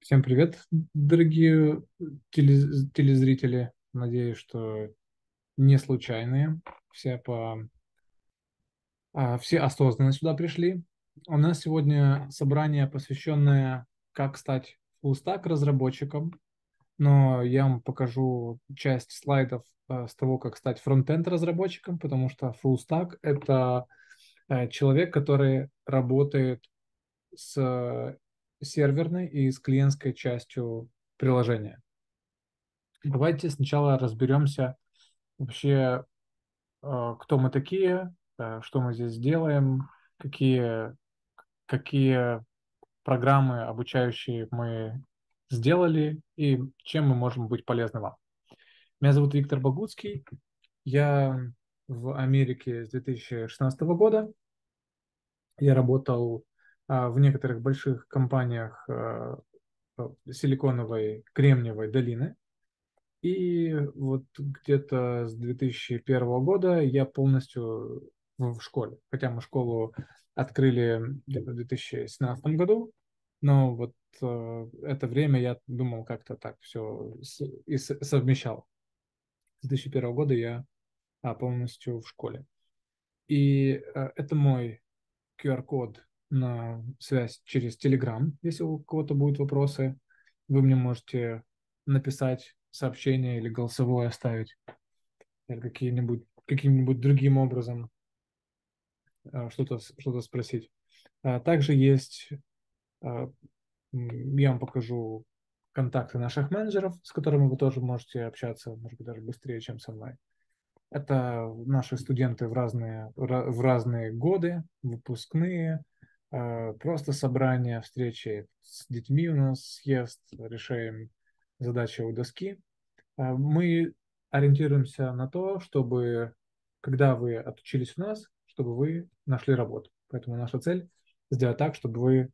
Всем привет, дорогие телезрители. Надеюсь, что не случайные. Все осознанно сюда пришли. У нас сегодня собрание, посвященное как стать фуллстак разработчиком. Но я вам покажу часть слайдов с того, как стать фронтенд разработчиком, потому что фуллстак — это человек, который работает с серверной и с клиентской частью приложения. Давайте сначала разберемся вообще, кто мы такие, что мы здесь делаем, какие программы обучающие мы сделали и чем мы можем быть полезны вам. Меня зовут Виктор Богуцкий, я в Америке с 2016 года. Я работал в некоторых больших компаниях Силиконовой, Кремниевой долины. И вот где-то с 2001 года я полностью в школе. Хотя мы школу открыли где-то в 2017 году, но вот это время я думал как-то так все и совмещал. С 2001 года я полностью в школе. И это мой QR-код на связь через Telegram. Если у кого-то будут вопросы, вы мне можете написать сообщение или голосовое оставить, или каким-нибудь другим образом что-то спросить. Также есть, я вам покажу контакты наших менеджеров, с которыми вы тоже можете общаться, может быть, даже быстрее, чем со мной. Это наши студенты в разные годы, выпускные, просто собрания, встречи с детьми у нас, съезд, решаем задачи у доски. Мы ориентируемся на то, чтобы, когда вы отучились у нас, чтобы вы нашли работу. Поэтому наша цель сделать так, чтобы вы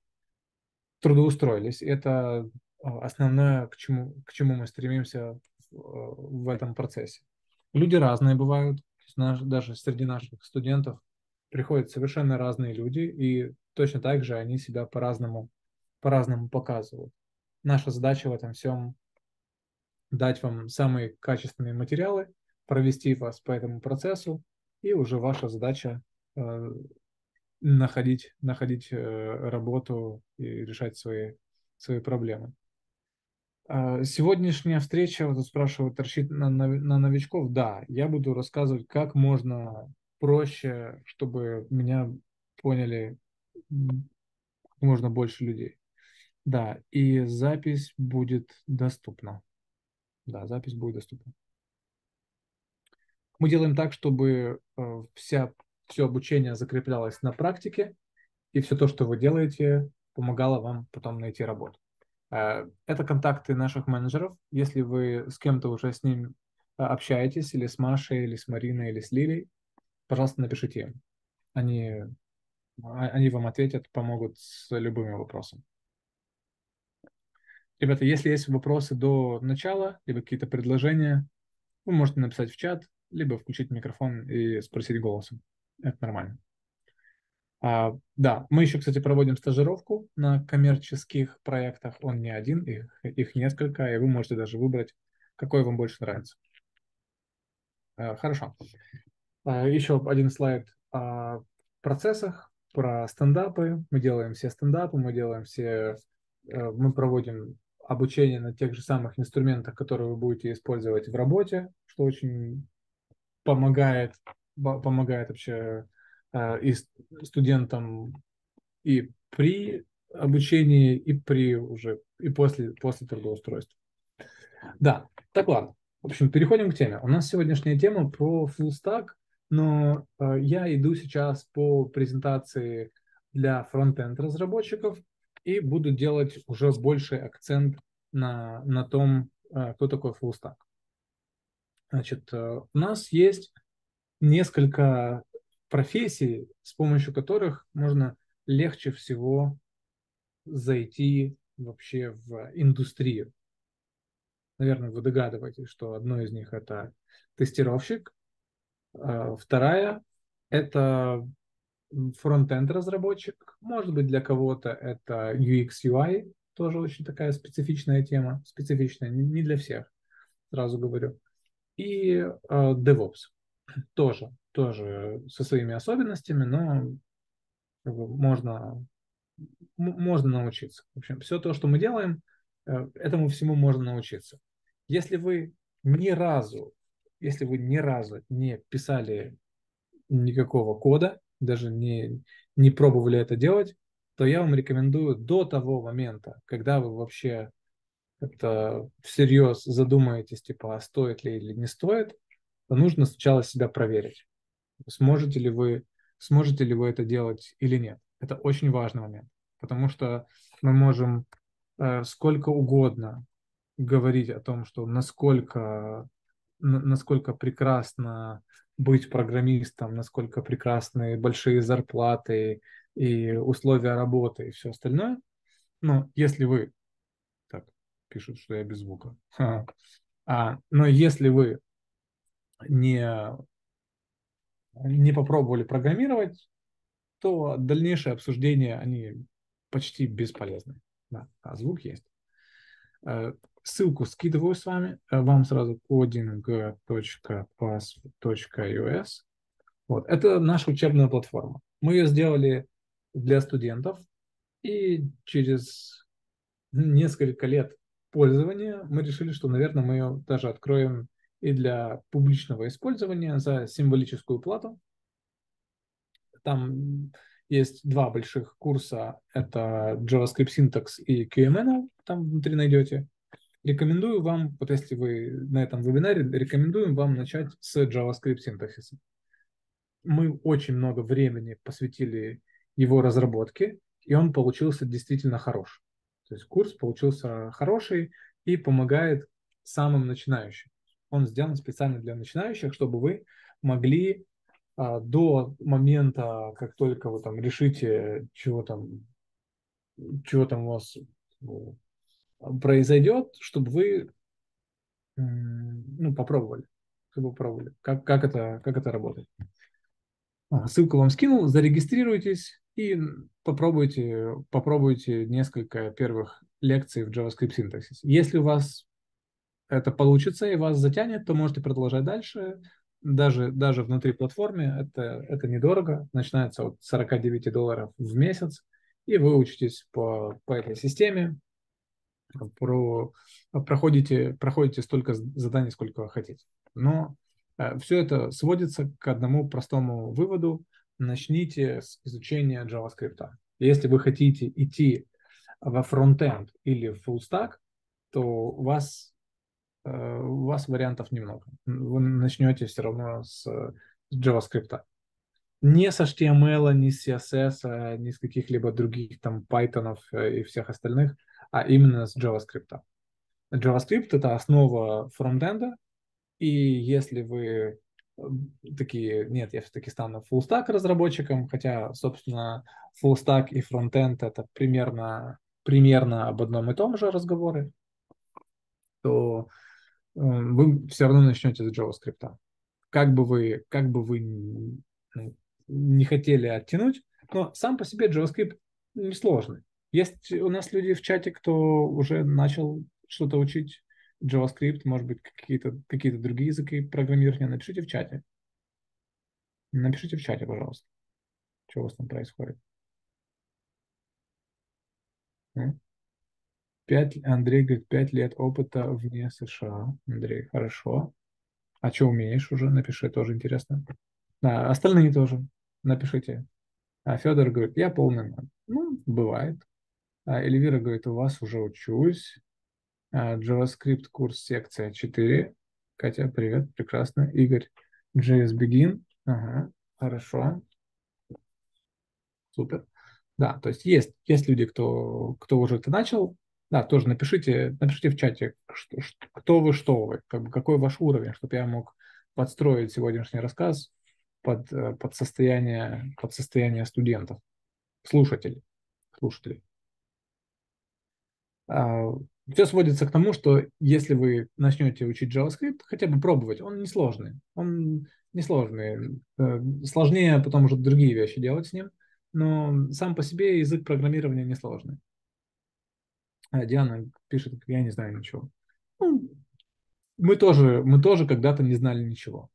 трудоустроились. Это основное, к чему мы стремимся в этом процессе. Люди разные бывают. Даже среди наших студентов приходят совершенно разные люди, и точно так же они себя по-разному показывают. Наша задача в этом всем – дать вам самые качественные материалы, провести вас по этому процессу, и уже ваша задача находить работу и решать свои проблемы. Сегодняшняя встреча, вот спрашивают, торчит на новичков. Да, я буду рассказывать, как можно проще, чтобы меня поняли как можно больше людей. Да, и запись будет доступна. Да, запись будет доступна. Мы делаем так, чтобы все обучение закреплялось на практике, и все то, что вы делаете, помогало вам потом найти работу. Это контакты наших менеджеров. Если вы с кем-то уже с ним общаетесь, или с Машей, или с Мариной, или с Лилей, пожалуйста, напишите им. Они вам ответят, помогут с любыми вопросами. Ребята, если есть вопросы до начала, либо какие-то предложения, вы можете написать в чат, либо включить микрофон и спросить голосом. Это нормально. Да, мы еще, кстати, проводим стажировку на коммерческих проектах. Он не один, их несколько, и вы можете даже выбрать, какой вам больше нравится. Хорошо. Еще один слайд о процессах, про стендапы. Мы делаем все стендапы, мы проводим обучение на тех же самых инструментах, которые вы будете использовать в работе, что очень помогает вообще и студентам и при обучении, и после трудоустройства. Да, так ладно. В общем, переходим к теме. У нас сегодняшняя тема про full-stack. Но я иду сейчас по презентации для фронт-энд разработчиков и буду делать уже больший акцент на том, кто такой full-stack. Значит, у нас есть несколько профессий, с помощью которых можно легче всего зайти вообще в индустрию. Наверное, вы догадываетесь, что одно из них – это тестировщик. Вторая – это фронт-энд разработчик. Может быть, для кого-то это UX, UI, Тоже очень такая специфичная тема. Специфичная, не для всех, сразу говорю. И DevOps тоже со своими особенностями, но можно научиться. В общем, все то, что мы делаем, этому всему можно научиться. Если вы ни разу не писали никакого кода, даже не пробовали это делать, то я вам рекомендую до того момента, когда вы вообще это всерьез задумаетесь, типа, а стоит ли или не стоит, то нужно сначала себя проверить, сможете ли вы это делать или нет. Это очень важный момент, потому что мы можем сколько угодно говорить о том, что насколько прекрасно быть программистом, насколько прекрасны большие зарплаты и условия работы и все остальное. Но если вы... Так, пишут, что я без звука. Но если вы не попробовали программировать, то дальнейшие обсуждения, они почти бесполезны. Да, звук есть. Ссылку скидываю с вами. Вам сразу coding.pass.us. Вот. Это наша учебная платформа. Мы ее сделали для студентов. И через несколько лет пользования мы решили, что, наверное, мы ее даже откроем и для публичного использования за символическую плату. Там есть два больших курса. Это JavaScript Syntax и QML. Там внутри найдете. Рекомендую вам, вот если вы на этом вебинаре, рекомендуем вам начать с JavaScript синтаксиса. Мы очень много времени посвятили его разработке, и он получился действительно хорош. То есть курс получился хороший и помогает самым начинающим. Он сделан специально для начинающих, чтобы вы могли до момента, как только вы там решите, чего там у вас произойдет, чтобы вы попробовали, как это работает. Ссылку вам скинул, зарегистрируйтесь и попробуйте несколько первых лекций в JavaScript синтаксисе. Если у вас это получится и вас затянет, то можете продолжать дальше. Даже внутри платформы это недорого. Начинается от $49 в месяц, и вы учитесь по этой системе. Проходите столько заданий, сколько хотите. Но все это сводится к одному простому выводу. Начните с изучения JavaScript. Если вы хотите идти во фронт-энд или в full-stack, то у вас вариантов немного. Вы начнете все равно с JavaScript. Не с HTML, не с CSS, не с каких-либо других там Python и всех остальных, а именно с JavaScript. JavaScript — это основа фронтенда, и если вы такие, нет, я все-таки стану фуллстак разработчиком, хотя, собственно, фуллстак и фронтенд — это примерно об одном и том же разговоры, то вы все равно начнете с JavaScript. Как бы вы не хотели оттянуть, но сам по себе JavaScript несложный. Есть у нас люди в чате, кто уже начал что-то учить, JavaScript, может быть, какие-то другие языки программирования. Напишите в чате, пожалуйста, что у вас там происходит. Андрей говорит, 5 лет опыта вне США. Андрей, хорошо. А что умеешь уже? Напиши, тоже интересно. А остальные тоже напишите. А Федор говорит, я полный. Ну, бывает. Эльвира говорит, у вас уже учусь. JavaScript курс секция 4. Катя, привет, прекрасно. Игорь, JS Begin. Ага, хорошо. Супер. Да, то есть люди, кто уже это начал. Да, тоже напишите в чате, кто вы, какой ваш уровень, чтобы я мог подстроить сегодняшний рассказ под состояние студентов, слушателей. Все сводится к тому, что если вы начнете учить JavaScript, хотя бы пробовать, он несложный. Сложнее потом уже другие вещи делать с ним, но сам по себе язык программирования несложный. Диана пишет, я не знаю ничего. Ну, мы тоже когда-то не знали ничего.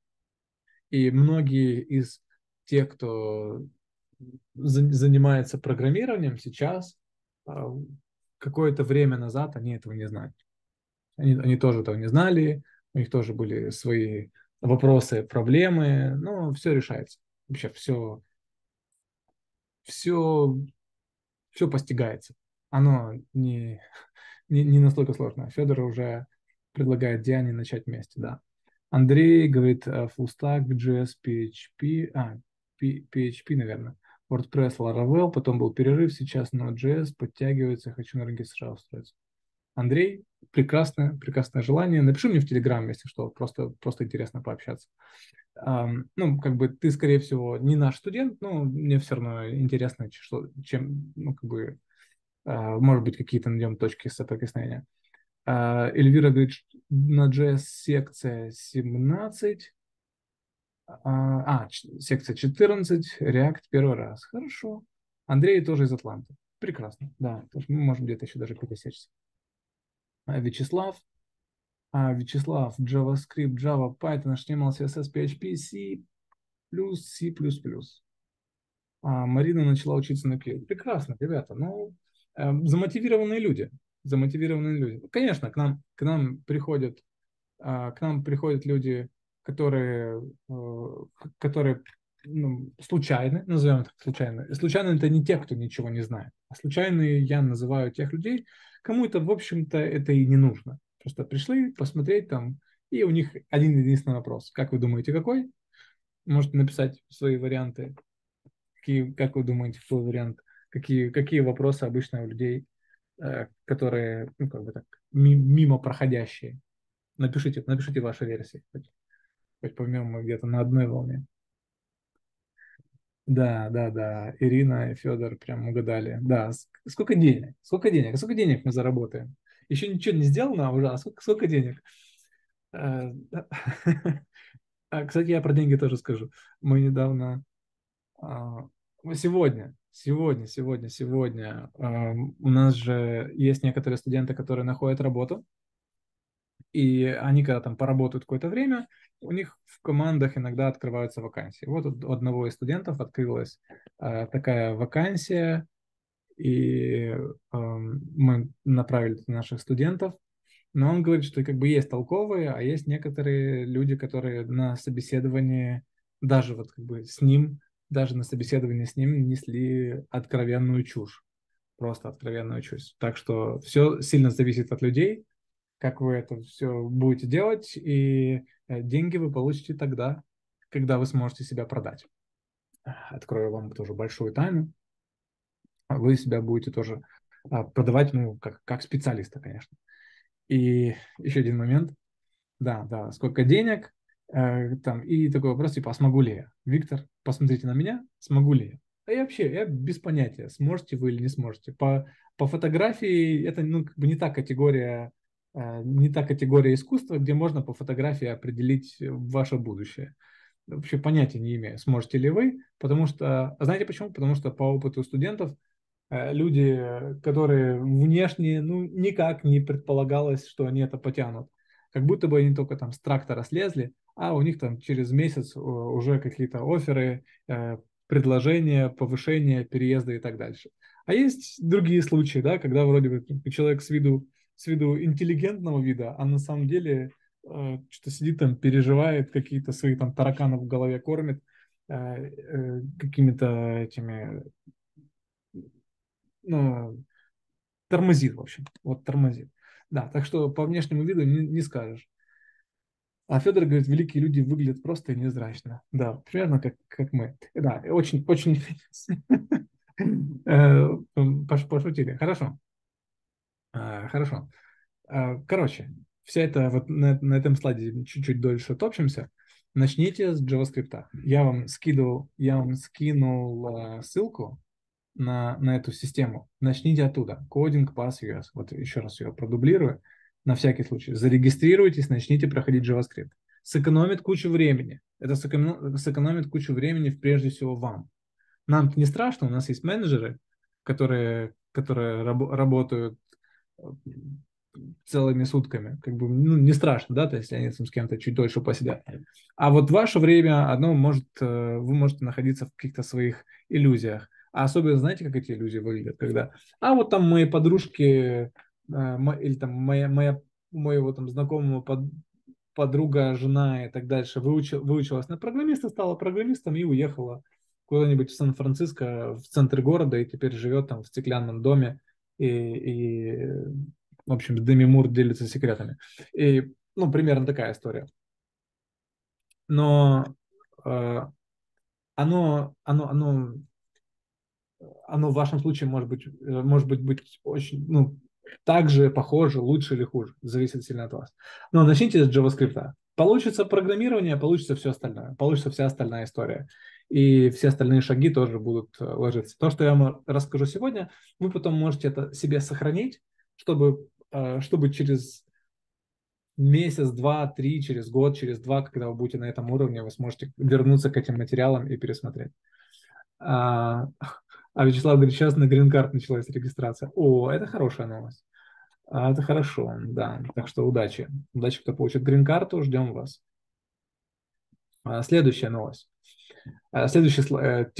И многие из тех, кто занимается программированием сейчас, какое-то время назад они этого не знали. Они тоже этого не знали, у них тоже были свои вопросы, проблемы, но все решается. Вообще все постигается. Оно не настолько сложно. Федор уже предлагает Диане начать вместе, да. Андрей говорит fullstack, JS, PHP, PHP, наверное, WordPress, Laravel, потом был перерыв, сейчас Node.js подтягивается, хочу на рынке США устроиться. Андрей, прекрасное желание. Напиши мне в Telegram, если что, просто интересно пообщаться. Ну, как бы ты, скорее всего, не наш студент, но мне все равно интересно, чем, ну, как бы, может быть, какие-то найдем точки соприкосновения. Эльвира говорит, на JS секция 17, секция 14, React первый раз. Хорошо. Андрей тоже из Атланты. Прекрасно, да. Мы можем где-то еще даже пересечься. Вячеслав, JavaScript, Java, Python, HTML, CSS, PHP, C++. Марина начала учиться на клей. Прекрасно, ребята. Ну, замотивированные люди. Конечно, к нам приходят люди, которые ну, случайны, назовем так случайно. Случайно это не те, кто ничего не знает. А случайные я называю тех людей, кому это, в общем-то, это и не нужно. Просто пришли посмотреть там, и у них один-единственный вопрос. Как вы думаете, какой? Можете написать свои варианты. Как вы думаете, какой вариант? Какие вопросы обычно у людей, которые, ну, как бы так, мимо проходящие? Напишите ваши версии. Хоть поймем мы где-то на одной волне. Да. Ирина и Федор прям угадали. Да, сколько денег мы заработаем? Еще ничего не сделано, а уже сколько денег? Кстати, я про деньги тоже скажу. Мы недавно... Сегодня у нас же есть некоторые студенты, которые находят работу, и они, когда там поработают какое-то время, у них в командах иногда открываются вакансии. Вот у одного из студентов открылась такая вакансия, и мы направили наших студентов, но он говорит, что как бы есть толковые, а есть некоторые люди, которые на собеседовании, даже вот как бы с ним, несли откровенную чушь. Просто откровенную чушь. Так что все сильно зависит от людей, как вы это все будете делать, и деньги вы получите тогда, когда вы сможете себя продать. Открою вам тоже большую тайну. Вы себя будете тоже продавать, ну, как специалиста, конечно. И еще один момент. Да, сколько денег? Там, и такой вопрос, типа, а смогу ли я? Виктор, посмотрите на меня, смогу ли я? Да я вообще, я без понятия, сможете вы или не сможете. По фотографии это, ну, как бы не та категория искусства, где можно по фотографии определить ваше будущее. Вообще понятия не имею, сможете ли вы, потому что, знаете почему? Потому что по опыту студентов люди, которые внешне, ну, никак не предполагалось, что они это потянут. Как будто бы они только там с трактора слезли, а у них там через месяц уже какие-то офферы, предложения, повышения, переезды и так дальше. А есть другие случаи, да, когда вроде бы человек с виду интеллигентного вида, а на самом деле что-то сидит там, переживает, какие-то свои там тараканы в голове кормит, какими-то этими, ну, тормозит, в общем, вот тормозит. Да, так что по внешнему виду не скажешь. А Федор говорит, великие люди выглядят просто и незрачно. Да, примерно как мы. Да, очень пошутили. Хорошо. Короче, вся это вот на этом слайде чуть-чуть дольше топчемся. Начните с JavaScript. Я вам скинул ссылку на эту систему. Начните оттуда. Coding.pass.us. Вот еще раз ее продублирую. На всякий случай. Зарегистрируйтесь, начните проходить JavaScript. Сэкономит кучу времени. Это сэкономит кучу времени прежде всего вам. Нам-то не страшно, у нас есть менеджеры, которые работают целыми сутками. Как бы, ну, не страшно, да, то есть они с кем-то чуть дольше посидят. А вот ваше время, оно может, вы можете находиться в каких-то своих иллюзиях. А особенно, знаете, как эти иллюзии выглядят, когда, а вот там мои подружки, или там моего там знакомого подруга, жена и так дальше выучилась на программиста, стала программистом и уехала куда-нибудь в Сан-Франциско, в центр города, и теперь живет там в стеклянном доме, и в общем, Деми Мур делится секретами. И, ну, примерно такая история. Но оно в вашем случае может быть очень, ну, также похоже, лучше или хуже, зависит сильно от вас. Но начните с JavaScript. Получится программирование, получится все остальное, получится вся остальная история. И все остальные шаги тоже будут ложиться. То, что я вам расскажу сегодня, вы потом можете это себе сохранить, чтобы через месяц, два, три, через год, через два, когда вы будете на этом уровне, вы сможете вернуться к этим материалам и пересмотреть. А Вячеслав говорит, сейчас на грин-карт началась регистрация. О, это хорошая новость. Это хорошо, да. Так что удачи. Удачи, кто получит грин-карту, ждем вас. Следующая новость. Следующая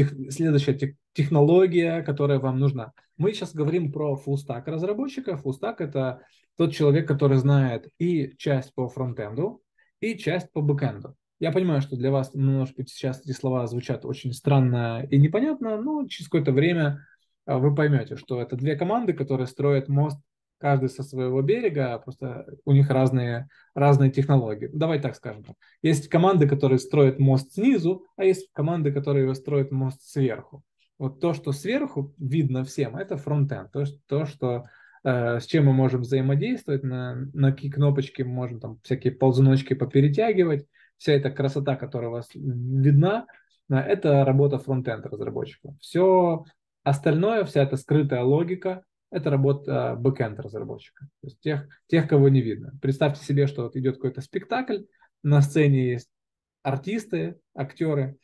технология, которая вам нужна. Мы сейчас говорим про фуллстак разработчика. Фуллстак – это тот человек, который знает и часть по фронтенду, и часть по бэкенду. Я понимаю, что для вас, ну, может быть, сейчас эти слова звучат очень странно и непонятно, но через какое-то время вы поймете, что это две команды, которые строят мост, каждый со своего берега, просто у них разные технологии. Давай так скажем. Есть команды, которые строят мост снизу, а есть команды, которые строят мост сверху. Вот то, что сверху видно всем, это фронтенд, то, что с чем мы можем взаимодействовать, на какие кнопочки мы можем там всякие ползуночки поперетягивать. Вся эта красота, которая у вас видна, это работа фронтенд разработчика. Все остальное, вся эта скрытая логика, это работа бэкенд разработчика. То есть тех, кого не видно. Представьте себе, что вот идет какой-то спектакль, на сцене есть артисты, актеры,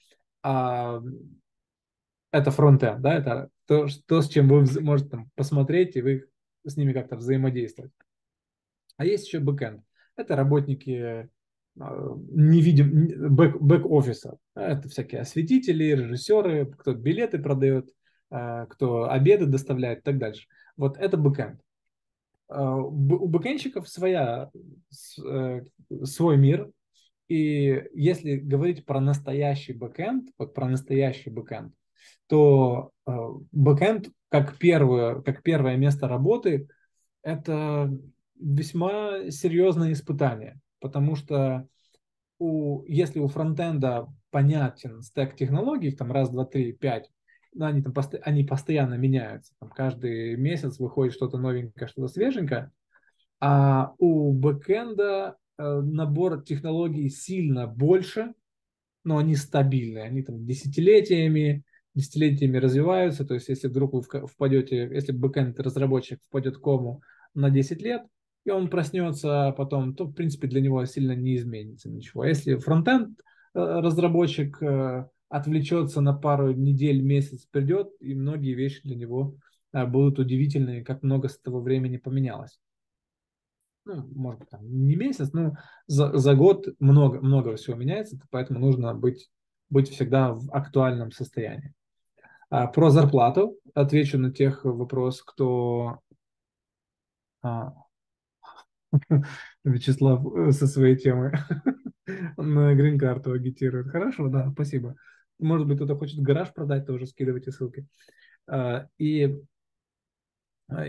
а это фронтенд, да, это то, с чем вы можете там посмотреть, и вы с ними как-то взаимодействовать. А есть еще бэкенд. Это работники бэк-офиса. Это всякие осветители, режиссеры, кто билеты продает, кто обеды доставляет и так дальше. Вот это бэкэнд. У бэкэндщиков свой мир. И если говорить про настоящий бэкэнд, вот про настоящий бэкэнд, то бэкэнд как первое место работы – это весьма серьезное испытание. Потому что если у фронтенда понятен стэк технологий, там раз, два, три, пять, они постоянно меняются. Там каждый месяц выходит что-то новенькое, что-то свеженькое. А у бэкенда набор технологий сильно больше, но они стабильные. Они там десятилетиями развиваются. То есть если вдруг вы впадете, если бэкенд-разработчик впадет в кому на 10 лет, и он проснется потом, то, в принципе, для него сильно не изменится ничего. Если фронтенд разработчик отвлечется на пару недель, месяц, придет, и многие вещи для него будут удивительные, как много с того времени поменялось. Ну, может быть, там не месяц, но за год много всего меняется, поэтому нужно быть всегда в актуальном состоянии. Про зарплату отвечу на тех вопрос, кто... Вячеслав со своей темы на грин-карту агитирует. Хорошо, да, спасибо. Может быть, кто-то хочет гараж продать, тоже скидывайте ссылки. И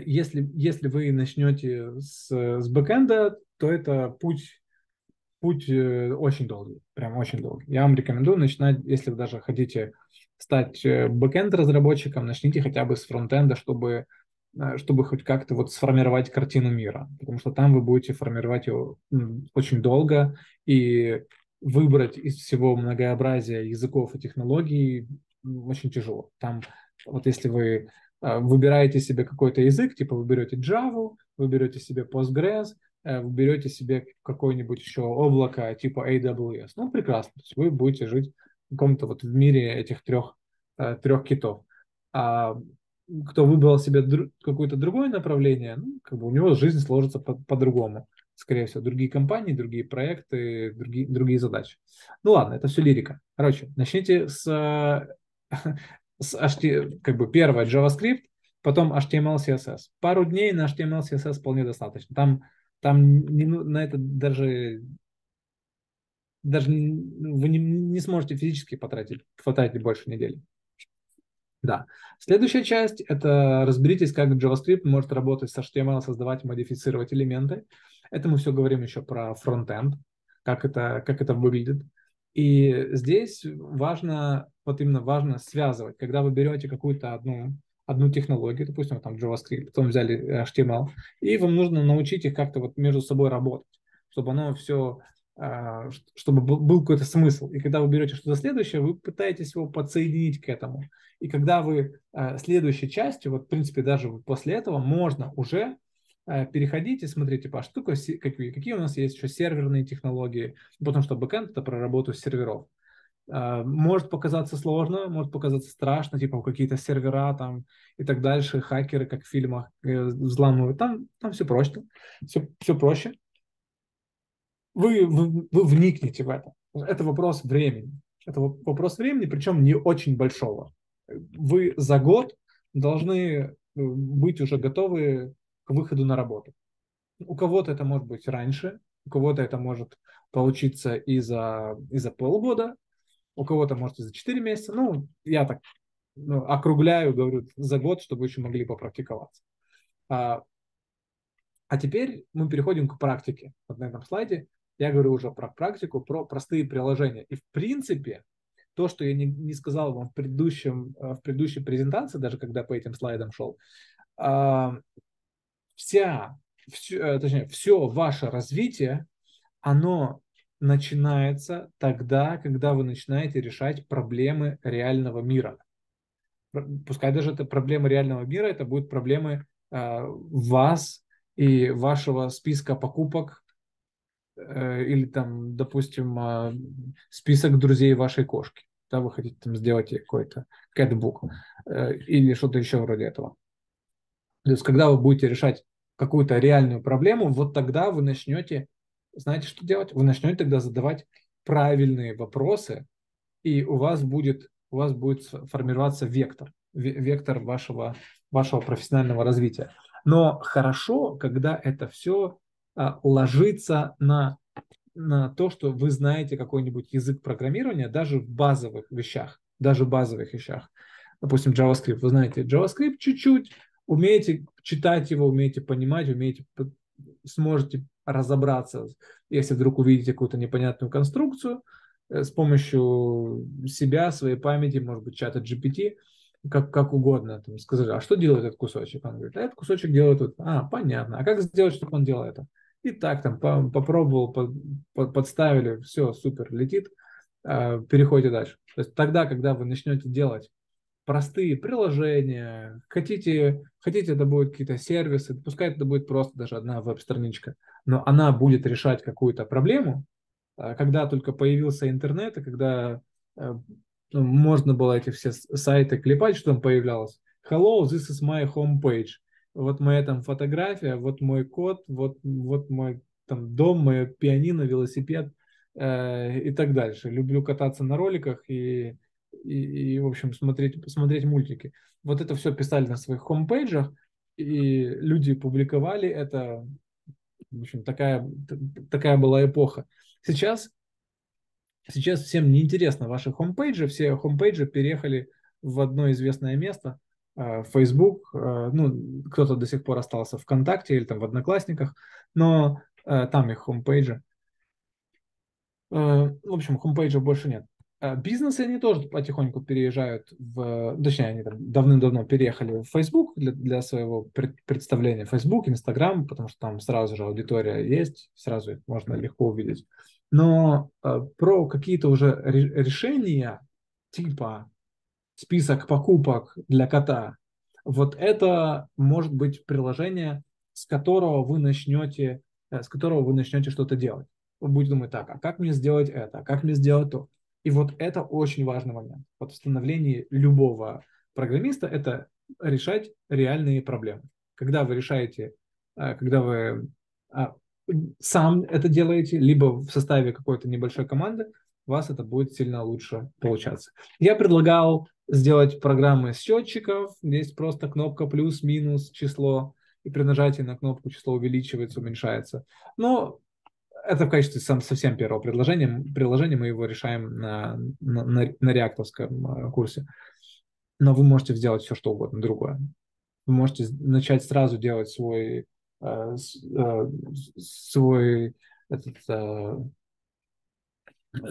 если вы начнете с бэкенда, то это путь очень долгий, прям очень долгий. Я вам рекомендую начинать, если вы даже хотите стать бэкенд-разработчиком, начните хотя бы с фронтенда, чтобы хоть как-то вот сформировать картину мира, потому что там вы будете формировать ее очень долго, и выбрать из всего многообразия языков и технологий очень тяжело. Там вот если вы выбираете себе какой-то язык, типа вы берете Java, вы берете себе Postgres, вы берете себе какое-нибудь еще облако типа AWS, ну прекрасно, то есть вы будете жить в каком-то вот в мире этих трех китов. кто выбрал себе какое-то другое направление, ну, как бы у него жизнь сложится по-другому. Скорее всего, другие компании, другие проекты, другие задачи. Ну ладно, это все лирика. Короче, начните с первое JavaScript, потом HTML, CSS. Пару дней на HTML, CSS вполне достаточно. Там на это даже вы не сможете физически потратить больше недели. Да. Следующая часть – это разберитесь, как JavaScript может работать с HTML, создавать, модифицировать элементы. Это мы все говорим еще про фронт-энд, как это выглядит. И здесь важно связывать. Когда вы берете какую-то одну технологию, допустим, там JavaScript, потом взяли HTML, и вам нужно научить их как-то между собой работать, чтобы оно все... чтобы был какой-то смысл. И когда вы берете что-то следующее, вы пытаетесь его подсоединить к этому. И когда вы следующей частью, вот в принципе даже после этого, можно уже переходить и смотреть, типа, какие у нас есть еще серверные технологии, потому что бэкэнд – это про работу серверов. Может показаться сложно, может показаться страшно, типа какие-то сервера там и так дальше, хакеры, как в фильмах, взламывают. Там все проще. Все проще. Вы вникнете в это. Это вопрос времени. Это вопрос времени, причем не очень большого. Вы за год должны быть уже готовы к выходу на работу. У кого-то это может быть раньше, у кого-то это может получиться и за полгода, у кого-то может и за 4 месяца. Ну, я так округляю, говорю, за год, чтобы еще могли попрактиковаться. А теперь мы переходим к практике. Вот на этом слайде я говорю уже про практику, про простые приложения. И в принципе, то, что я не сказал вам в предыдущей презентации, даже когда по этим слайдам шел, все ваше развитие, оно начинается тогда, когда вы начинаете решать проблемы реального мира. Пускай даже это проблемы реального мира, это будут проблемы вас и вашего списка покупок, или там, допустим, список друзей вашей кошки, да, вы хотите там сделать какой-то кэтбук или что-то еще вроде этого. То есть, когда вы будете решать какую-то реальную проблему, вот тогда вы начнете, знаете, что делать? Вы начнете тогда задавать правильные вопросы, и у вас будет формироваться вектор вашего профессионального развития. Но хорошо, когда это все ложится на то, что вы знаете какой-нибудь язык программирования даже в базовых вещах, Допустим, JavaScript. Вы знаете JavaScript чуть-чуть, умеете читать его, умеете понимать, сможете разобраться, если вдруг увидите какую-то непонятную конструкцию, с помощью себя, своей памяти, может быть, чата GPT, как угодно, там, сказали, а что делает этот кусочек? Он говорит, а этот кусочек делает вот, понятно, а как сделать, чтобы он делал это? И так там попробовал, подставили, все, супер, летит, переходите дальше. То есть тогда, когда вы начнете делать простые приложения, хотите это будут какие-то сервисы, пускай это будет просто даже одна веб-страничка, но она будет решать какую-то проблему, когда только появился интернет, и когда... можно было эти все сайты клепать, что там появлялось. Hello, this is my homepage. Вот моя там фотография, вот мой код, вот мой там дом, мое пианино, велосипед и так дальше. Люблю кататься на роликах и в общем, смотреть мультики. Вот это все писали на своих хомпейджах, и люди публиковали это. В общем, такая была эпоха. Сейчас всем неинтересно ваши хомпейджи, все хомпейджи переехали в одно известное место, Facebook, кто-то до сих пор остался ВКонтакте или там в Одноклассниках, но там их хомпейджи. В общем, хомпейджа больше нет. Бизнесы, они тоже потихоньку переезжают они там давным-давно переехали в Facebook для своего представления. Facebook, Instagram, потому что там сразу же аудитория есть, сразу их можно легко увидеть. Но про какие-то уже решения, типа список покупок для кота, вот это может быть приложение, с которого вы начнете что-то делать. Вы будете думать, так, а как мне сделать это, а как мне сделать то? И вот это очень важный момент. Вот в становлении любого программиста это решать реальные проблемы. Когда вы решаете, когда вы сам это делаете, либо в составе какой-то небольшой команды, у вас это будет сильно лучше получаться. Я предлагал сделать программы с счетчиков. Здесь просто кнопка плюс-минус число, и при нажатии на кнопку число увеличивается, уменьшается. Но это в качестве совсем первого приложения. Мы его решаем на реактовском курсе. Но вы можете сделать все, что угодно другое. Вы можете начать сразу делать свою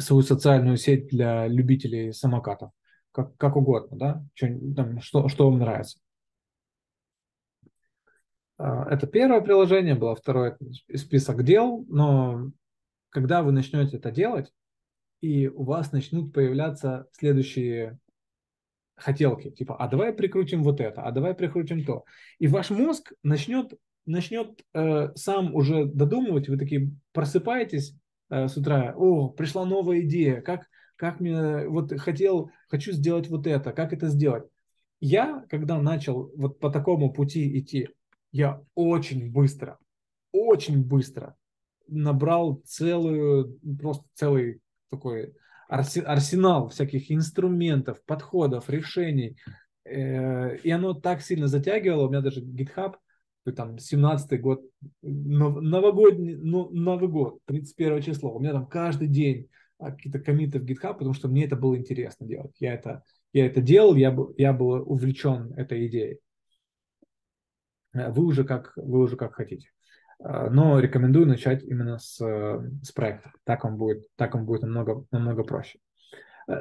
социальную сеть для любителей самокатов. Как угодно, да? Что вам нравится. Это первое приложение, было второе список дел, но когда вы начнете это делать, и у вас начнут появляться следующие хотелки, типа, а давай прикрутим вот это, а давай прикрутим то. И ваш мозг начнет сам уже додумывать, вы такие просыпаетесь с утра, о, пришла новая идея, как мне, вот хочу сделать вот это, как это сделать. Я, когда начал вот по такому пути идти, я очень быстро набрал целый такой арсенал всяких инструментов, подходов, решений. И оно так сильно затягивало. У меня даже GitHub, там, 17-й год, Новый год, 31 число. У меня там каждый день какие-то коммиты в GitHub, потому что мне это было интересно делать. Я это делал, я был увлечен этой идеей. Вы уже как хотите. Но рекомендую начать именно с проекта. Так вам будет намного проще.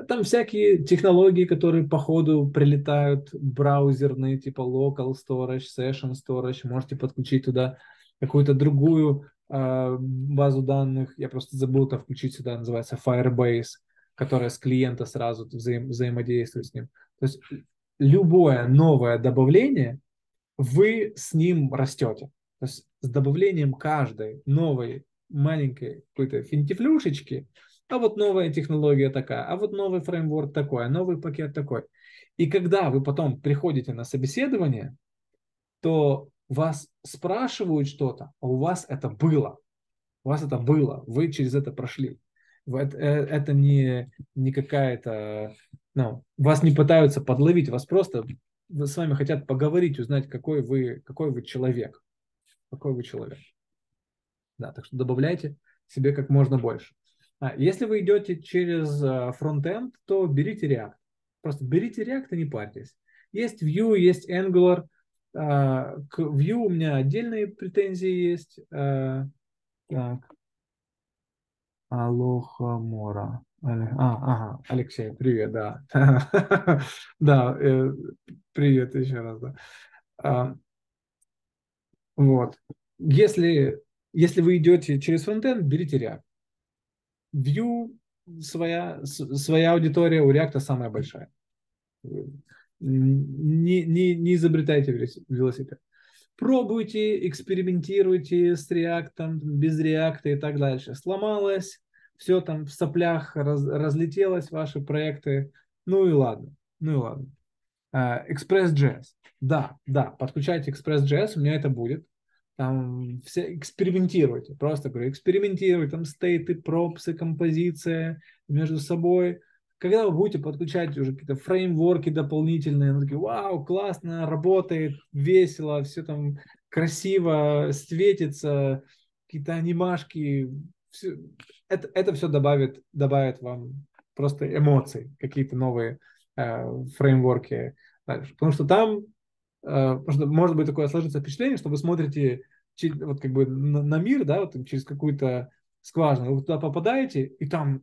Там всякие технологии, которые по ходу прилетают, браузерные, типа local storage, session storage. Можете подключить туда какую-то другую базу данных. Я просто забыл там включить сюда, называется Firebase, которая с клиента сразу взаимодействует с ним. То есть любое новое добавление, вы с ним растете. То есть с добавлением каждой новой маленькой какой-то финтифлюшечки, а вот новая технология такая, а вот новый фреймворк такой, а новый пакет такой. И когда вы потом приходите на собеседование, то вас спрашивают что-то, а у вас это было. У вас это было, вы через это прошли. Это не какая-то... Вас не пытаются подловить, вас просто... с вами хотят поговорить, узнать, какой вы человек. Какой вы человек. Да, так что добавляйте себе как можно больше. Если вы идете через фронт-энд, то берите React. Просто берите React и не парьтесь. Есть Vue, есть Angular. К Vue у меня отдельные претензии есть. Так. Алоха Мора. Ага, Алексей, привет, да. Да, привет еще раз. Да. Вот. Если вы идете через фронтенд, берите React. Vue своя аудитория, у React самая большая. Не изобретайте велосипед. Пробуйте, экспериментируйте с React, без React и так дальше. Сломалось, все там в соплях разлетелось, ваши проекты. Ну и ладно. Express.js. Да, подключайте Express.js, у меня это будет. Там все экспериментируйте. Просто говорю, экспериментируйте. Там стейты, пропсы, композиция между собой. Когда вы будете подключать уже какие-то фреймворки дополнительные, ну, такие, вау, классно, работает, весело, все там красиво, светится, какие-то анимашки. Все. Это все добавит вам просто эмоций, какие-то новые фреймворки. Дальше. Потому что может быть такое сложится впечатление, что вы смотрите вот как бы на мир, да, вот через какую-то скважину, вы туда попадаете, и там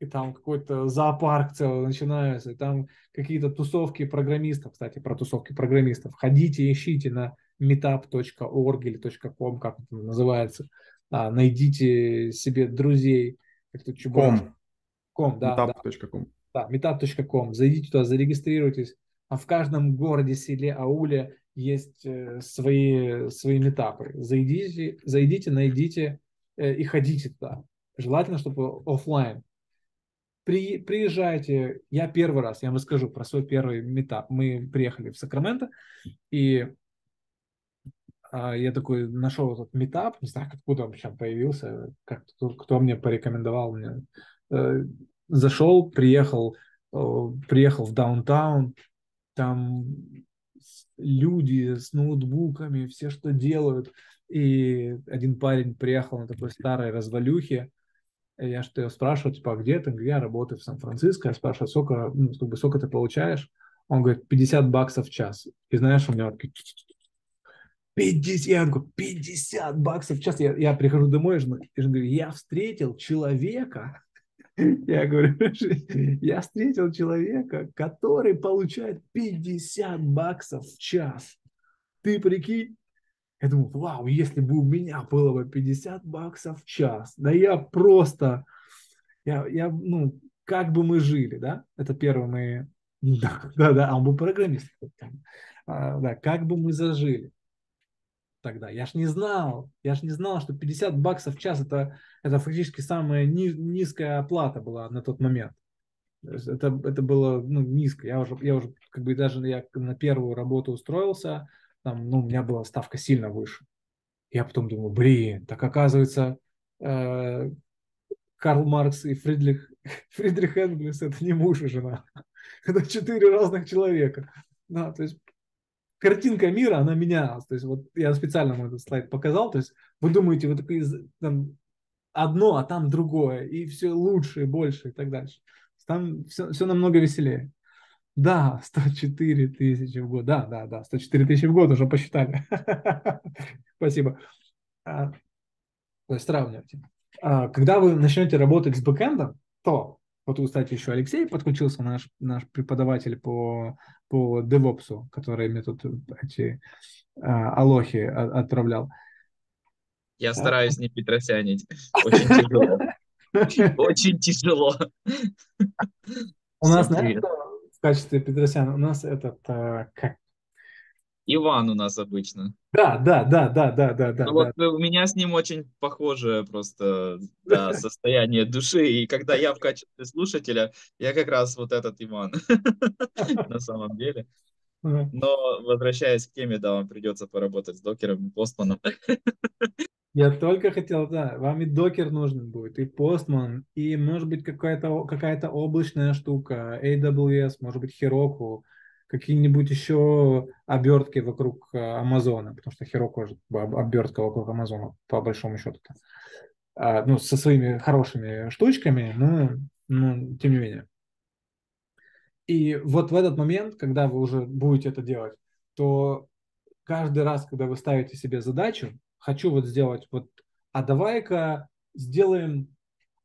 какой-то зоопарк целый начинается, и там какие-то тусовки программистов. Кстати, про тусовки программистов. Ходите, ищите на meetup.org или .com, как это называется. Найдите себе друзей. Как-то чубом. Meetup.com. Да, meetup.com. Зайдите туда, зарегистрируйтесь. А в каждом городе, селе, ауле есть свои метапы. Зайдите, найдите и ходите туда. Желательно, чтобы офлайн. Приезжайте. Я первый раз, я вам расскажу про свой первый митап. Мы приехали в Сакраменто, и я такой нашел этот митап, не знаю, откуда он вообще появился, как кто мне порекомендовал. Мне. Зашел, приехал в даунтаун, там люди с ноутбуками, все что делают. И один парень приехал на такой старой развалюхе. Я что-то спрашиваю, типа, а где ты? Я работаю в Сан-Франциско. Я спрашиваю, сколько, ну, как бы, сколько ты получаешь? Он говорит, 50 баксов в час. И знаешь, у меня такие... 50, я говорю, 50 баксов в час. Я прихожу домой, и говорю, я встретил человека. Я говорю, я встретил человека, который получает 50 баксов в час. Ты прикинь? Я думал, вау, если бы у меня было бы 50 баксов в час, да я просто, ну, как бы мы жили, да? Это первое мы, да, он был программист. Да, как бы мы зажили тогда. Я ж не знал, что 50 баксов в час это фактически самая низкая оплата была на тот момент. Это было, ну, низко. Я уже как бы даже я на первую работу устроился, там, ну, у меня была ставка сильно выше. Я потом думаю, блин, так оказывается, Карл Маркс и Фридрих Энгельс – это не муж и жена. Это 4 разных человека. Да, то есть картинка мира, она менялась. То есть вот я специально вам этот слайд показал. То есть вы думаете, вы такие, там, одно, а там другое, и все лучше, и больше, и так дальше. Там все намного веселее. Да, 104 тысячи в год. Да, 104 тысячи в год уже посчитали. Спасибо. То есть сравнивайте. Когда вы начнете работать с бэкэндом, то, вот, кстати, еще Алексей подключился, наш преподаватель по DevOps, который мне тут эти алохи отправлял. Я стараюсь не петросянить. Очень тяжело. Очень тяжело. У нас, знаете, в качестве Петросяна у нас этот... как? Иван у нас обычно. Да. Вот у меня с ним очень похожее просто состояние души. И когда я в качестве слушателя, я как раз вот этот Иван на самом деле. Но возвращаясь к теме, да, вам придется поработать с докером и постманом. Я только хотел, да, вам и докер нужен будет, и постман, и, может быть, какая-то облачная штука, AWS, может быть, Хироку, какие-нибудь еще обертки вокруг Амазона, потому что Хироку же обертка вокруг Амазона, по большому счету. Ну, со своими хорошими штучками, но тем не менее. И вот в этот момент, когда вы уже будете это делать, то каждый раз, когда вы ставите себе задачу, хочу вот сделать вот, а давай-ка сделаем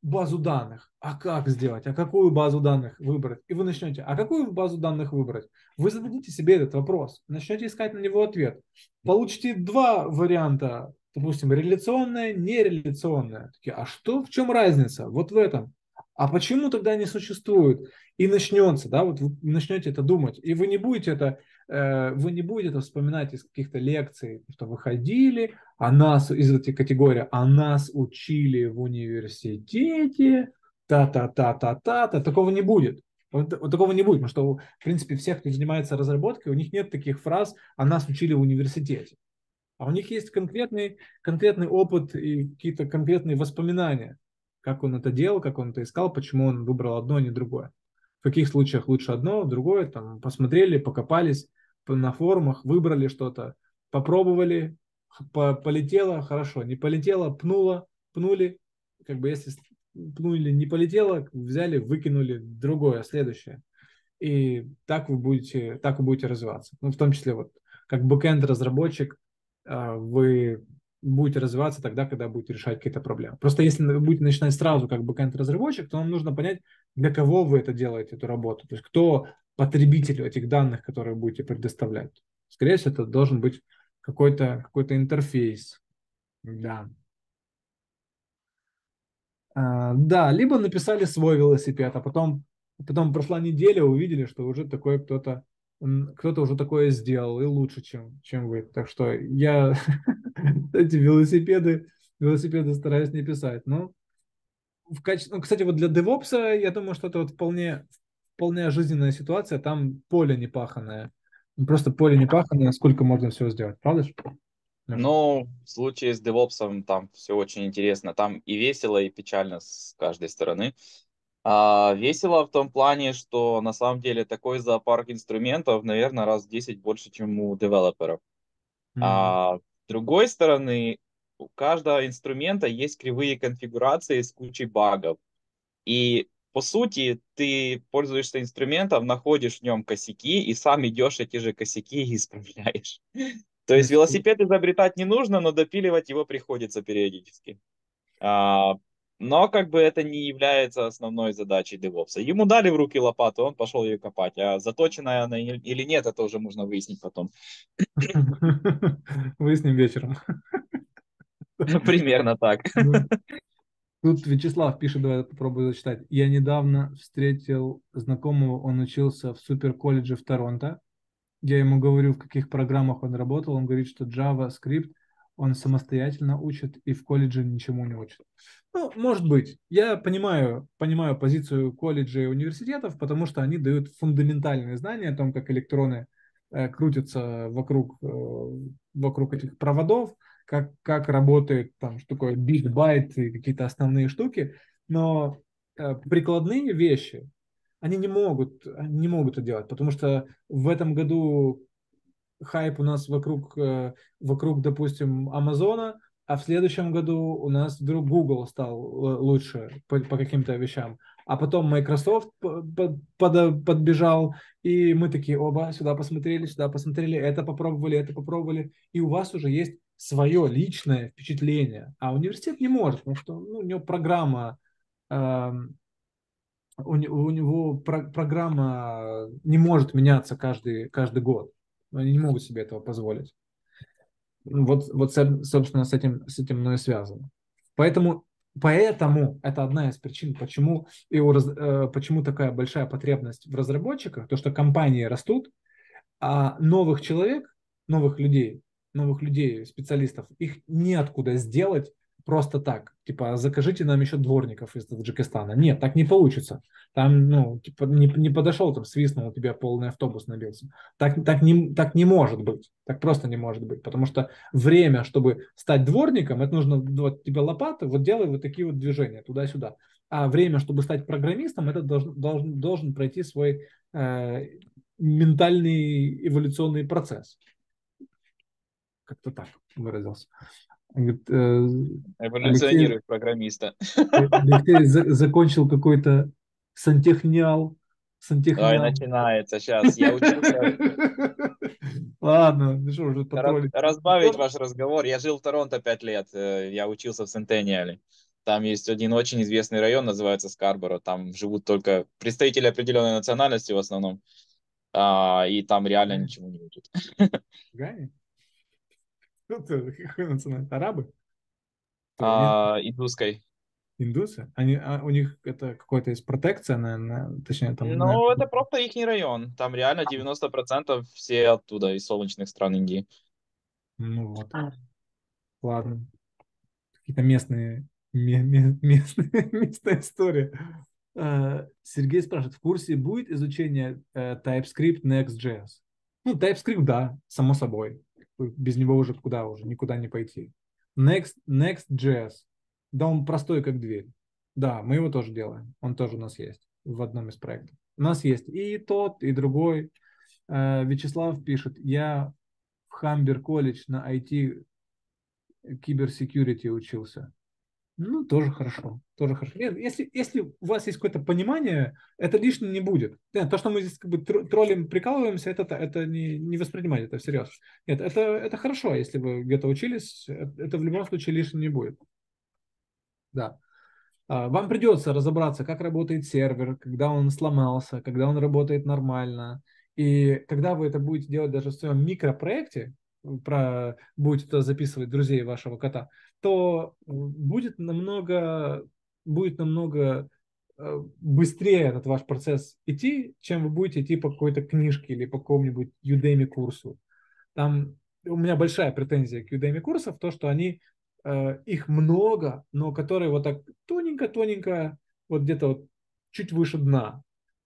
базу данных. А как сделать? А какую базу данных выбрать? И вы начнете, а какую базу данных выбрать? Вы зададите себе этот вопрос, начнете искать на него ответ. Получите два варианта, допустим, реляционное, нереляционное. Такие, а что, в чем разница? Вот в этом. А почему тогда не существует? И начнется, да, вот вы начнете это думать, и вы не будете это... Вы не будете это вспоминать из каких-то лекций, что вы ходили, а нас, из этой категории, а нас учили в университете, такого не будет. Вот такого не будет, потому что, в принципе, всех, кто занимается разработкой, у них нет таких фраз, а нас учили в университете. А у них есть конкретный опыт и какие-то конкретные воспоминания, как он это делал, как он это искал, почему он выбрал одно, а не другое. В каких случаях лучше одно, другое, там, посмотрели, покопались на форумах, выбрали что-то, попробовали, полетело, хорошо, не полетело, пнули, как бы если пнули, не полетело, взяли, выкинули другое, следующее. И так вы будете развиваться. Ну, в том числе, вот, как бэкэнд-разработчик, вы будете развиваться тогда, когда будете решать какие-то проблемы. Просто если вы будете начинать сразу как бэкэнд-разработчик, то вам нужно понять, для кого вы это делаете, эту работу. То есть кто потребитель этих данных, которые вы будете предоставлять. Скорее всего, это должен быть какой-то интерфейс. Да. Да, либо написали свой велосипед, а потом прошла неделя, увидели, что уже такое кто-то уже такое сделал, и лучше, чем вы. Так что я эти велосипеды стараюсь не писать. Но в качестве... Ну, кстати, вот для девопса, я думаю, что это вот вполне жизненная ситуация, там поле не паханое. Просто поле не паханое, сколько можно всего сделать, правда же? Ну, в случае с девопсом там все очень интересно. Там и весело, и печально с каждой стороны. А весело в том плане, что на самом деле такой зоопарк инструментов, наверное, раз в 10 больше, чем у девелоперов. Mm-hmm. А с другой стороны, у каждого инструмента есть кривые конфигурации с кучей багов. И по сути, ты пользуешься инструментом, находишь в нем косяки и сам идешь эти же косяки и исправляешь. То есть велосипед изобретать не нужно, но допиливать его приходится периодически. Но как бы это не является основной задачей девопса. Ему дали в руки лопату, он пошел ее копать. А заточенная она или нет, это уже можно выяснить потом. Выясним вечером. Примерно так. Тут Вячеслав пишет, давай попробую зачитать. Я недавно встретил знакомого, он учился в суперколледже в Торонто. Я ему говорю, в каких программах он работал. Он говорит, что JavaScript он самостоятельно учит и в колледже ничему не учит. Ну, может быть. Я понимаю позицию колледжей и университетов, потому что они дают фундаментальные знания о том, как электроны крутятся вокруг этих проводов, как работает там, что такое бит-байт и какие-то основные штуки, но прикладные вещи, они не могут это делать, потому что в этом году хайп у нас вокруг, допустим, Амазона, а в следующем году у нас вдруг Google стал лучше по каким-то вещам, а потом Microsoft подбежал, и мы такие оба сюда посмотрели, это попробовали, и у вас уже есть свое личное впечатление, а университет не может, потому что у него программа, программа не может меняться каждый год, они не могут себе этого позволить. Вот собственно, с этим оно и связано. Поэтому это одна из причин, почему такая большая потребность в разработчиках, то что компании растут, а новых людей, специалистов, их неоткуда сделать просто так. Типа, закажите нам еще дворников из Таджикистана. Нет, так не получится. Там, не подошел, там свистнул, у тебя полный автобус набился. Так не может быть. Так просто не может быть. Потому что время, чтобы стать дворником, это нужно, вот тебе лопата, вот делай вот такие вот движения туда-сюда. А время, чтобы стать программистом, это должен пройти свой ментальный эволюционный процесс. Как-то так выразился. Эволюционирует программиста. Алексей закончил какой-то сантехниал. Ой, начинается сейчас. Я учился. Ладно, ну что, уже потроллить. Разбавить ваш разговор. Я жил в Торонто 5 лет. Я учился в Сентениале. Там есть один очень известный район, называется Скарборо. Там живут только представители определенной национальности в основном. И там реально ничего не учат. Какой национальность? Арабы? Индусской. Индусы? У них это какая-то есть протекция, наверное, точнее там... Ну, это просто их район. Там реально 90% все оттуда, из солнечных стран Индии. Ну вот. Ладно. Какие-то местная история. Сергей спрашивает, в курсе будет изучение TypeScript Next.js? Ну, TypeScript, да, само собой. Без него уже никуда не пойти. Next.js. Да, он простой, как дверь. Да, мы его тоже делаем. Он тоже у нас есть в одном из проектов. У нас есть и тот, и другой. Вячеслав пишет, я в Хамбер-колледж на IT киберсекьюрити учился. Ну, тоже хорошо. Нет, если у вас есть какое-то понимание, это лишним не будет. Нет, то, что мы здесь как бы троллим, прикалываемся, это не воспринимать это всерьез. Нет, это хорошо, если вы где-то учились, это в любом случае лишним не будет. Да. Вам придется разобраться, как работает сервер, когда он сломался, когда он работает нормально. И когда вы это будете делать даже в своем микропроекте, будете туда записывать друзей вашего кота, то будет намного быстрее этот ваш процесс идти, чем вы будете идти по какой-то книжке или по какому-нибудь Udemy курсу. Там у меня большая претензия к Udemy курсам, то, что они их много, но которые вот так тоненько-тоненько, вот где-то вот чуть выше дна,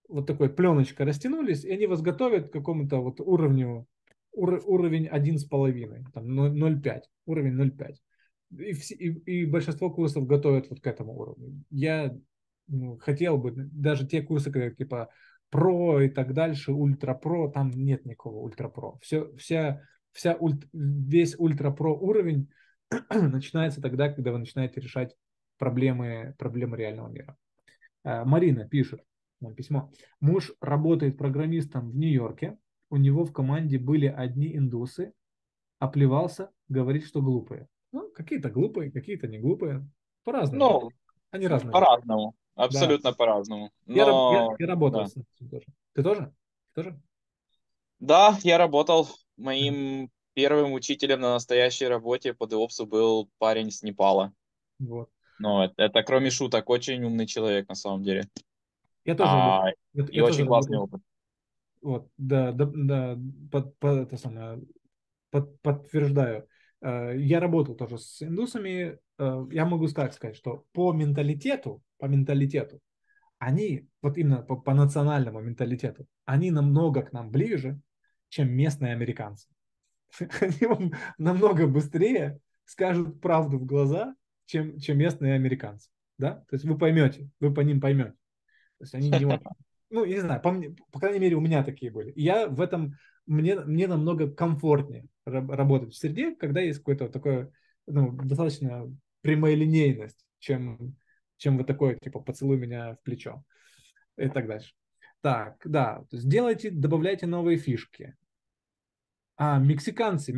вот такой пленочкой растянулись, и они вас готовят к какому-то вот уровню, уровень 1,5, там 0,5, уровень 0,5. И большинство курсов готовят вот к этому уровню. Я хотел бы, даже те курсы, как типа про и так дальше, ультра-про, там нет никакого ультра-про. Весь ультра-про уровень начинается тогда, когда вы начинаете решать проблемы реального мира. Марина пишет нам письмо. Муж работает программистом в Нью-Йорке, у него в команде были одни индусы, оплевался, говорит, что глупые. Ну, какие-то глупые, какие-то не глупые. По-разному. Ну, они разные. По-разному. Абсолютно да. По-разному. Но... Я работал. Да. Ты тоже? Да, я работал. Моим первым учителем на настоящей работе по DevOps был парень с Непала. Вот. Но это, кроме шуток, очень умный человек на самом деле. Я тоже. И я очень тоже классный опыт. Вот, да, подтверждаю. Я работал тоже с индусами. Я могу сказать, что по менталитету, они, вот именно по национальному менталитету, они намного к нам ближе, чем местные американцы. Они вам намного быстрее скажут правду в глаза, чем местные американцы. Да? То есть вы поймете, вы по ним поймете. То есть они не... Ну, я не знаю, по крайней мере, у меня такие были. И я в этом... Мне намного комфортнее работать в среде, когда есть какое-то такое, ну, достаточно прямая линейность, чем вот такое, типа, поцелуй меня в плечо и так дальше. Так, да, добавляйте новые фишки. Мексиканцы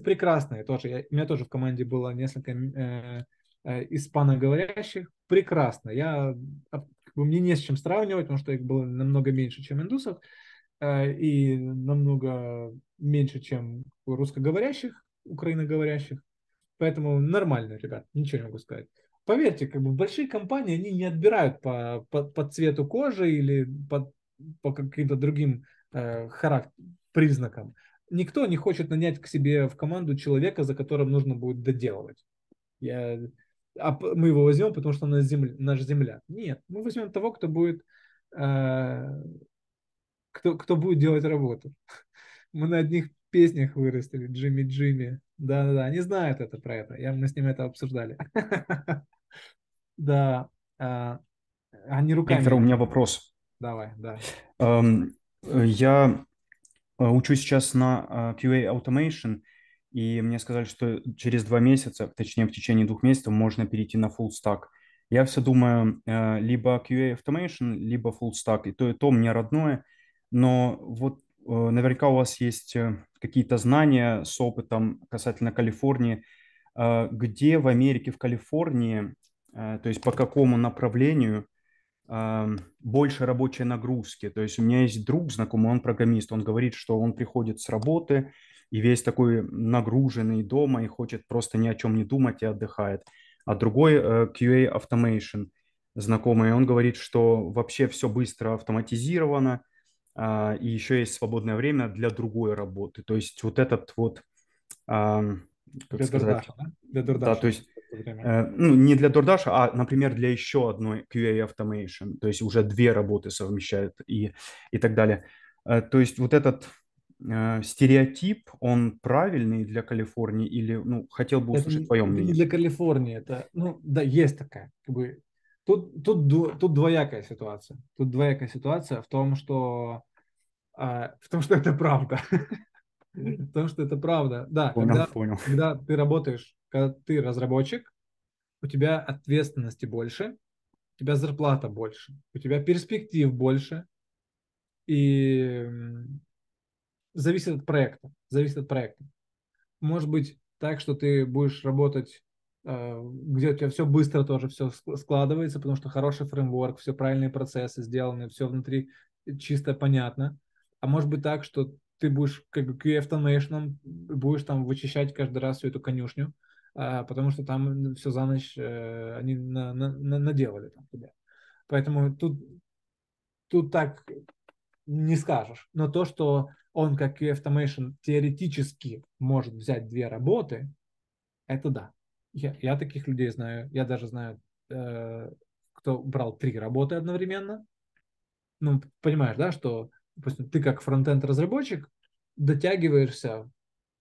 прекрасные тоже. У меня тоже в команде было несколько испаноговорящих. Прекрасно. Мне не с чем сравнивать, потому что их было намного меньше, чем индусов, и намного меньше, чем русскоговорящих, украиноговорящих. Поэтому нормально, ребят, ничего не могу сказать. Поверьте, как бы большие компании, они не отбирают по цвету кожи или по каким-то другим признакам. Никто не хочет нанять к себе в команду человека, за которым нужно будет доделывать. Мы его возьмем, потому что он наша земля. Нет, мы возьмем того, кто будет... Кто будет делать работу? Мы на одних песнях выросли, Джимми. Да, они знают про это. Мы с ним это обсуждали. Да. Они руками. Виктор, у меня вопрос. Давай, да. Я учусь сейчас на QA Automation, и мне сказали, что через 2 месяца, точнее в течение 2 месяцев, можно перейти на full stack. Я все думаю, либо QA Automation, либо full stack. И то мне родное. Но вот наверняка у вас есть какие-то знания с опытом касательно Калифорнии. Где в Америке, в Калифорнии, то есть по какому направлению больше рабочей нагрузки? То есть у меня есть друг знакомый, он программист, он говорит, что он приходит с работы и весь такой нагруженный дома и хочет просто ни о чем не думать и отдыхает. А другой QA Automation знакомый, он говорит, что вообще все быстро автоматизировано, и еще есть свободное время для другой работы. То есть вот этот вот, как сказать... Для дурдаша. Да, то есть, ну, не для дурдаша, а, например, для еще одной QA Automation. То есть уже 2 работы совмещают и так далее. То есть вот этот стереотип, он правильный для Калифорнии? Или, ну, хотел бы услышать твое мнение. Для Калифорнии это, ну, да, есть такая, как бы... Тут двоякая ситуация. Тут двоякая ситуация в том, что это правда. В том, что это правда. Да, когда ты работаешь, когда ты разработчик, у тебя ответственности больше, у тебя зарплата больше, у тебя перспектив больше. И зависит от проекта. Может быть так, что ты будешь работать... где у тебя все быстро тоже все складывается, потому что хороший фреймворк, все правильные процессы сделаны, все внутри чисто понятно. А может быть так, что ты будешь как бы QA Automation, будешь там вычищать каждый раз всю эту конюшню, потому что там все за ночь они наделали там тебя. Поэтому тут так не скажешь. Но то, что он как QA Automation теоретически может взять 2 работы, это да. Я таких людей знаю. Я даже знаю, кто брал 3 работы одновременно. Ну, понимаешь, да, что допустим, ты как фронтенд-разработчик дотягиваешься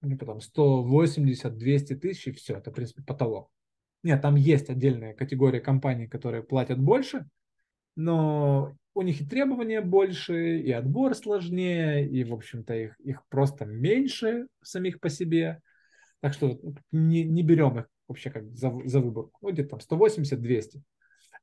ну, потом 180-200 тысяч, и все, это, в принципе, потолок. Нет, там есть отдельная категория компаний, которые платят больше, но у них и требования больше, и отбор сложнее, и, в общем-то, их просто меньше самих по себе. Так что не берем их вообще как за выбор. Ну, где-то там 180-200.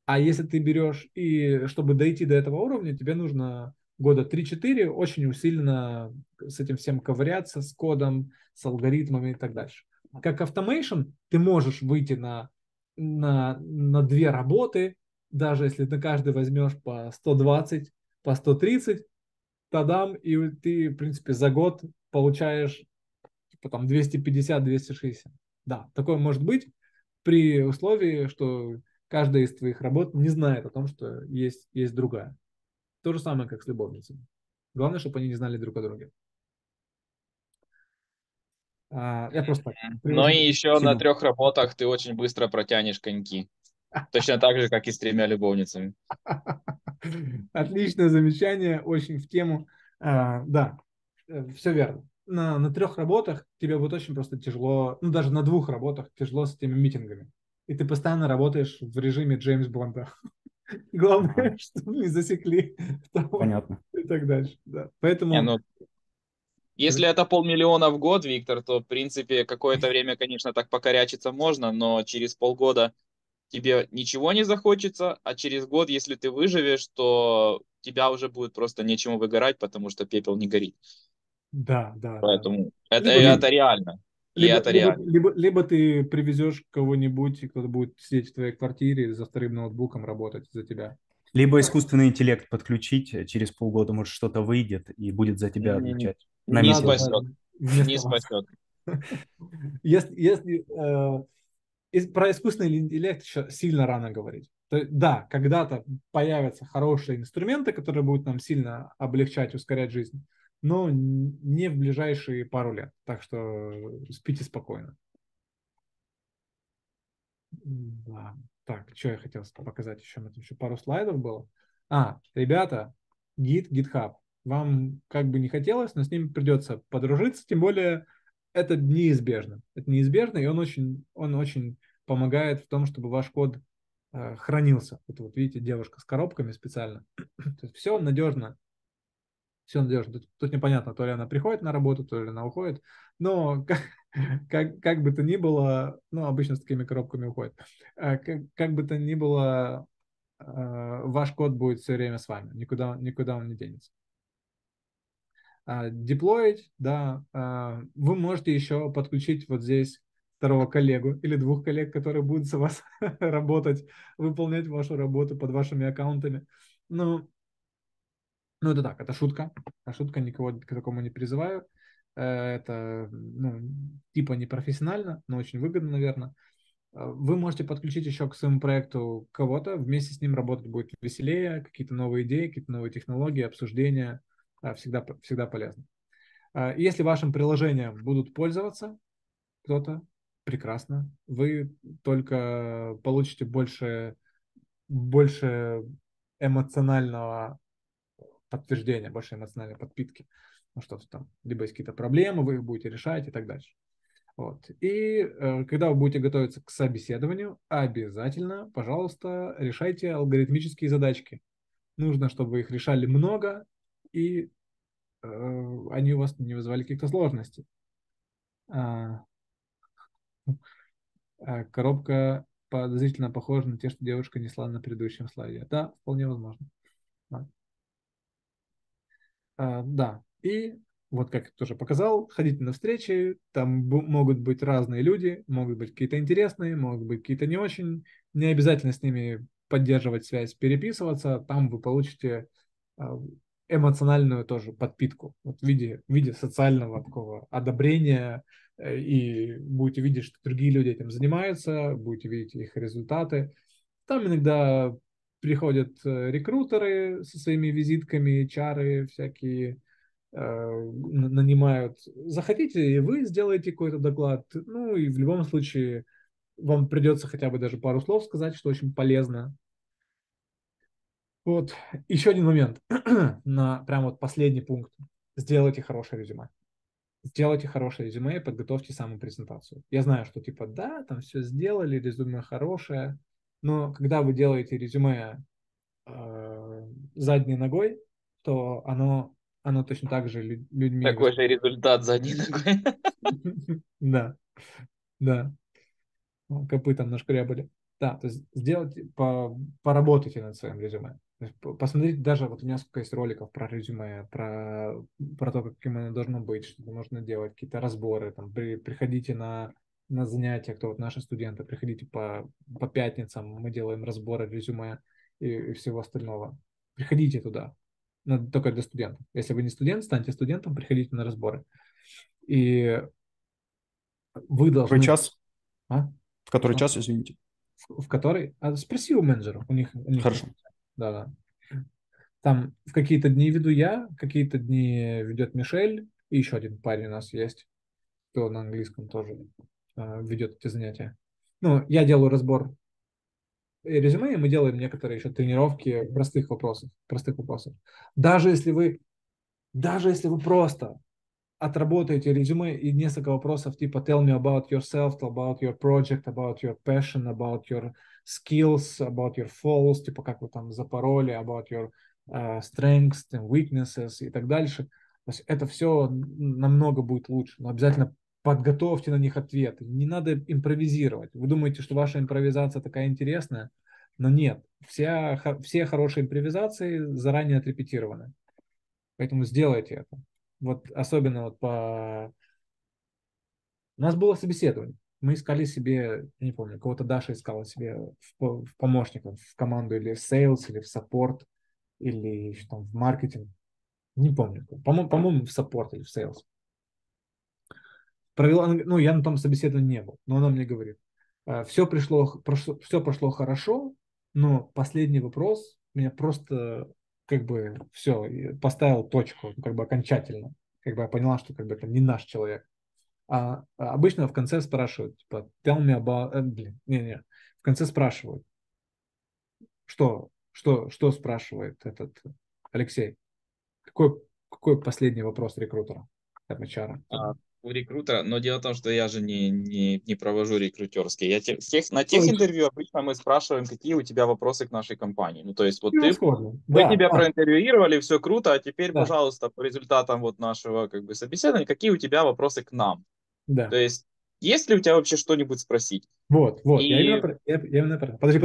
А если ты берешь, и чтобы дойти до этого уровня, тебе нужно года 3-4 очень усиленно с этим всем ковыряться, с кодом, с алгоритмами и так дальше. Как автомейшн ты можешь выйти на 2 работы, даже если ты каждый возьмешь по 120, по 130, тадам, и ты, в принципе, за год получаешь типа, там 250-260. Да, такое может быть при условии, что каждая из твоих работ не знает о том, что есть другая. То же самое, как с любовницами. Главное, чтобы они не знали друг о друге. Я просто... Ну и еще на 3 работах ты очень быстро протянешь коньки. Точно так же, как и с 3 любовницами. Отличное замечание, очень в тему. Да, все верно. На 3 работах тебе будет очень просто тяжело, ну даже на 2 работах тяжело с этими митингами. И ты постоянно работаешь в режиме Джеймс Бонда. Главное, чтобы не засекли. Понятно. И так дальше. Да. Поэтому... Если это 500 000 в год, Виктор, то, в принципе, какое-то время, конечно, так покорячиться можно, но через полгода тебе ничего не захочется, а через год, если ты выживешь, то тебя уже будет просто нечему выгорать, потому что пепел не горит. Да, да. Поэтому да. Это реально. Либо ты привезешь кого-нибудь, и кто-то будет сидеть в твоей квартире за 2 ноутбуком работать за тебя. Либо искусственный интеллект подключить, через полгода, может, что-то выйдет и будет за тебя отвечать. Не спасет. Не спасет. Если про искусственный интеллект еще сильно рано говорить. То есть, да, когда-то появятся хорошие инструменты, которые будут нам сильно облегчать, ускорять жизнь, но не в ближайшие пару лет. Так что спите спокойно. Да. Так, что я хотел показать еще? У нас еще пару слайдов было. Ребята, GitHub. Вам как бы не хотелось, но с ним придется подружиться, тем более это неизбежно. Это неизбежно, и он очень помогает в том, чтобы ваш код хранился. Это вот видите, девушка с коробками специально. То есть все надежно. Все надежно. Тут непонятно, то ли она приходит на работу, то ли она уходит. Но как бы то ни было, ну, обычно с такими коробками уходит. Как бы то ни было, ваш код будет все время с вами. Никуда он не денется. Деплоить, да, вы можете еще подключить вот здесь 2 коллегу или 2 коллег, которые будут за вас работать, выполнять вашу работу под вашими аккаунтами. Ну, это так, это шутка. А шутка, никого к такому не призываю. Это, ну, типа непрофессионально, но очень выгодно, наверное. Вы можете подключить еще к своему проекту кого-то, вместе с ним работать будет веселее, какие-то новые идеи, какие-то новые технологии, обсуждения. Всегда полезно. Если вашим приложением будут пользоваться кто-то, прекрасно. Вы только получите больше эмоционального подтверждения, больше эмоциональной подпитки. Ну что-то там, либо есть какие-то проблемы, вы их будете решать и так дальше. Вот. И когда вы будете готовиться к собеседованию, обязательно, пожалуйста, решайте алгоритмические задачки. Нужно, чтобы вы их решали много, и они у вас не вызывали каких-то сложностей. Коробка подозрительно похожа на те, что девушка несла на предыдущем слайде. Да, вполне возможно. Да. Да, и вот как я тоже показал, ходите на встречи, там могут быть разные люди, могут быть какие-то интересные, могут быть какие-то не очень. Не обязательно с ними поддерживать связь, переписываться, там вы получите... эмоциональную тоже подпитку вот в виде социального такого одобрения, и будете видеть, что другие люди этим занимаются, будете видеть их результаты. Там иногда приходят рекрутеры со своими визитками, чары всякие, нанимают. Захотите, и вы сделаете какой-то доклад. Ну и в любом случае вам придется хотя бы даже пару слов сказать, что очень полезно. Вот еще один момент, прям вот последний пункт. Сделайте хорошее резюме. Сделайте хорошее резюме и подготовьте саму презентацию. Я знаю, что типа да, там все сделали, резюме хорошее, но когда вы делаете резюме задней ногой, то оно точно так же людьми... Такой же результат задней ногой. Да, да. Копытом нашкрябали. Да, то есть сделайте, поработайте над своим резюме. Посмотрите, даже вот у меня сколько есть роликов про резюме, про то, каким оно должно быть, что нужно делать, какие-то разборы. Там, приходите на занятия, кто вот наши студенты, приходите по пятницам, мы делаем разборы резюме и всего остального. Приходите туда, только для студентов. Если вы не студент, станьте студентом, приходите на разборы. И вы должны... В который час, извините? В который? Спроси у менеджеров. У них хорошо. Да. Там в какие-то дни веду я, какие-то дни ведет Мишель, и еще один парень у нас есть, кто на английском тоже ведет эти занятия. Ну, я делаю разбор резюме, и мы делаем некоторые еще тренировки простых вопросов. Даже если вы просто отработаете резюме и несколько вопросов типа tell me about yourself, about your project, about your passion, about your skills, about your flaws, типа как вы там запороли, about your strengths and weaknesses и так дальше. То есть это все намного будет лучше. Но обязательно подготовьте на них ответы. Не надо импровизировать. Вы думаете, что ваша импровизация такая интересная? Но нет. Все хорошие импровизации заранее отрепетированы. Поэтому сделайте это. Вот особенно вот по... У нас было собеседование. Мы искали себе, не помню, кого-то Даша искала себе в помощников, в команду или в sales, или в саппорт, или еще там в маркетинг. Не помню. По-моему, в саппорт или в sales. Провела... Ну, я на том собеседовании не был, но она мне говорит. Все прошло хорошо, но последний вопрос меня просто... как бы все, поставил точку, как бы окончательно, как бы я поняла, что как бы это не наш человек. А обычно в конце спрашивают, типа, tell me about... в конце спрашивают, что спрашивает этот Алексей? Какой последний вопрос рекрутера, HR? У рекрутера, но дело в том, что я же не провожу рекрутерские. На тех интервью обычно мы спрашиваем, какие у тебя вопросы к нашей компании. Ну, то есть, вот мы тебя проинтервьюировали, все круто, а теперь, пожалуйста, по результатам вот нашего как бы собеседования, какие у тебя вопросы к нам? Да. То есть ли у тебя вообще что-нибудь спросить? Вот. И... Я именно... Подожди.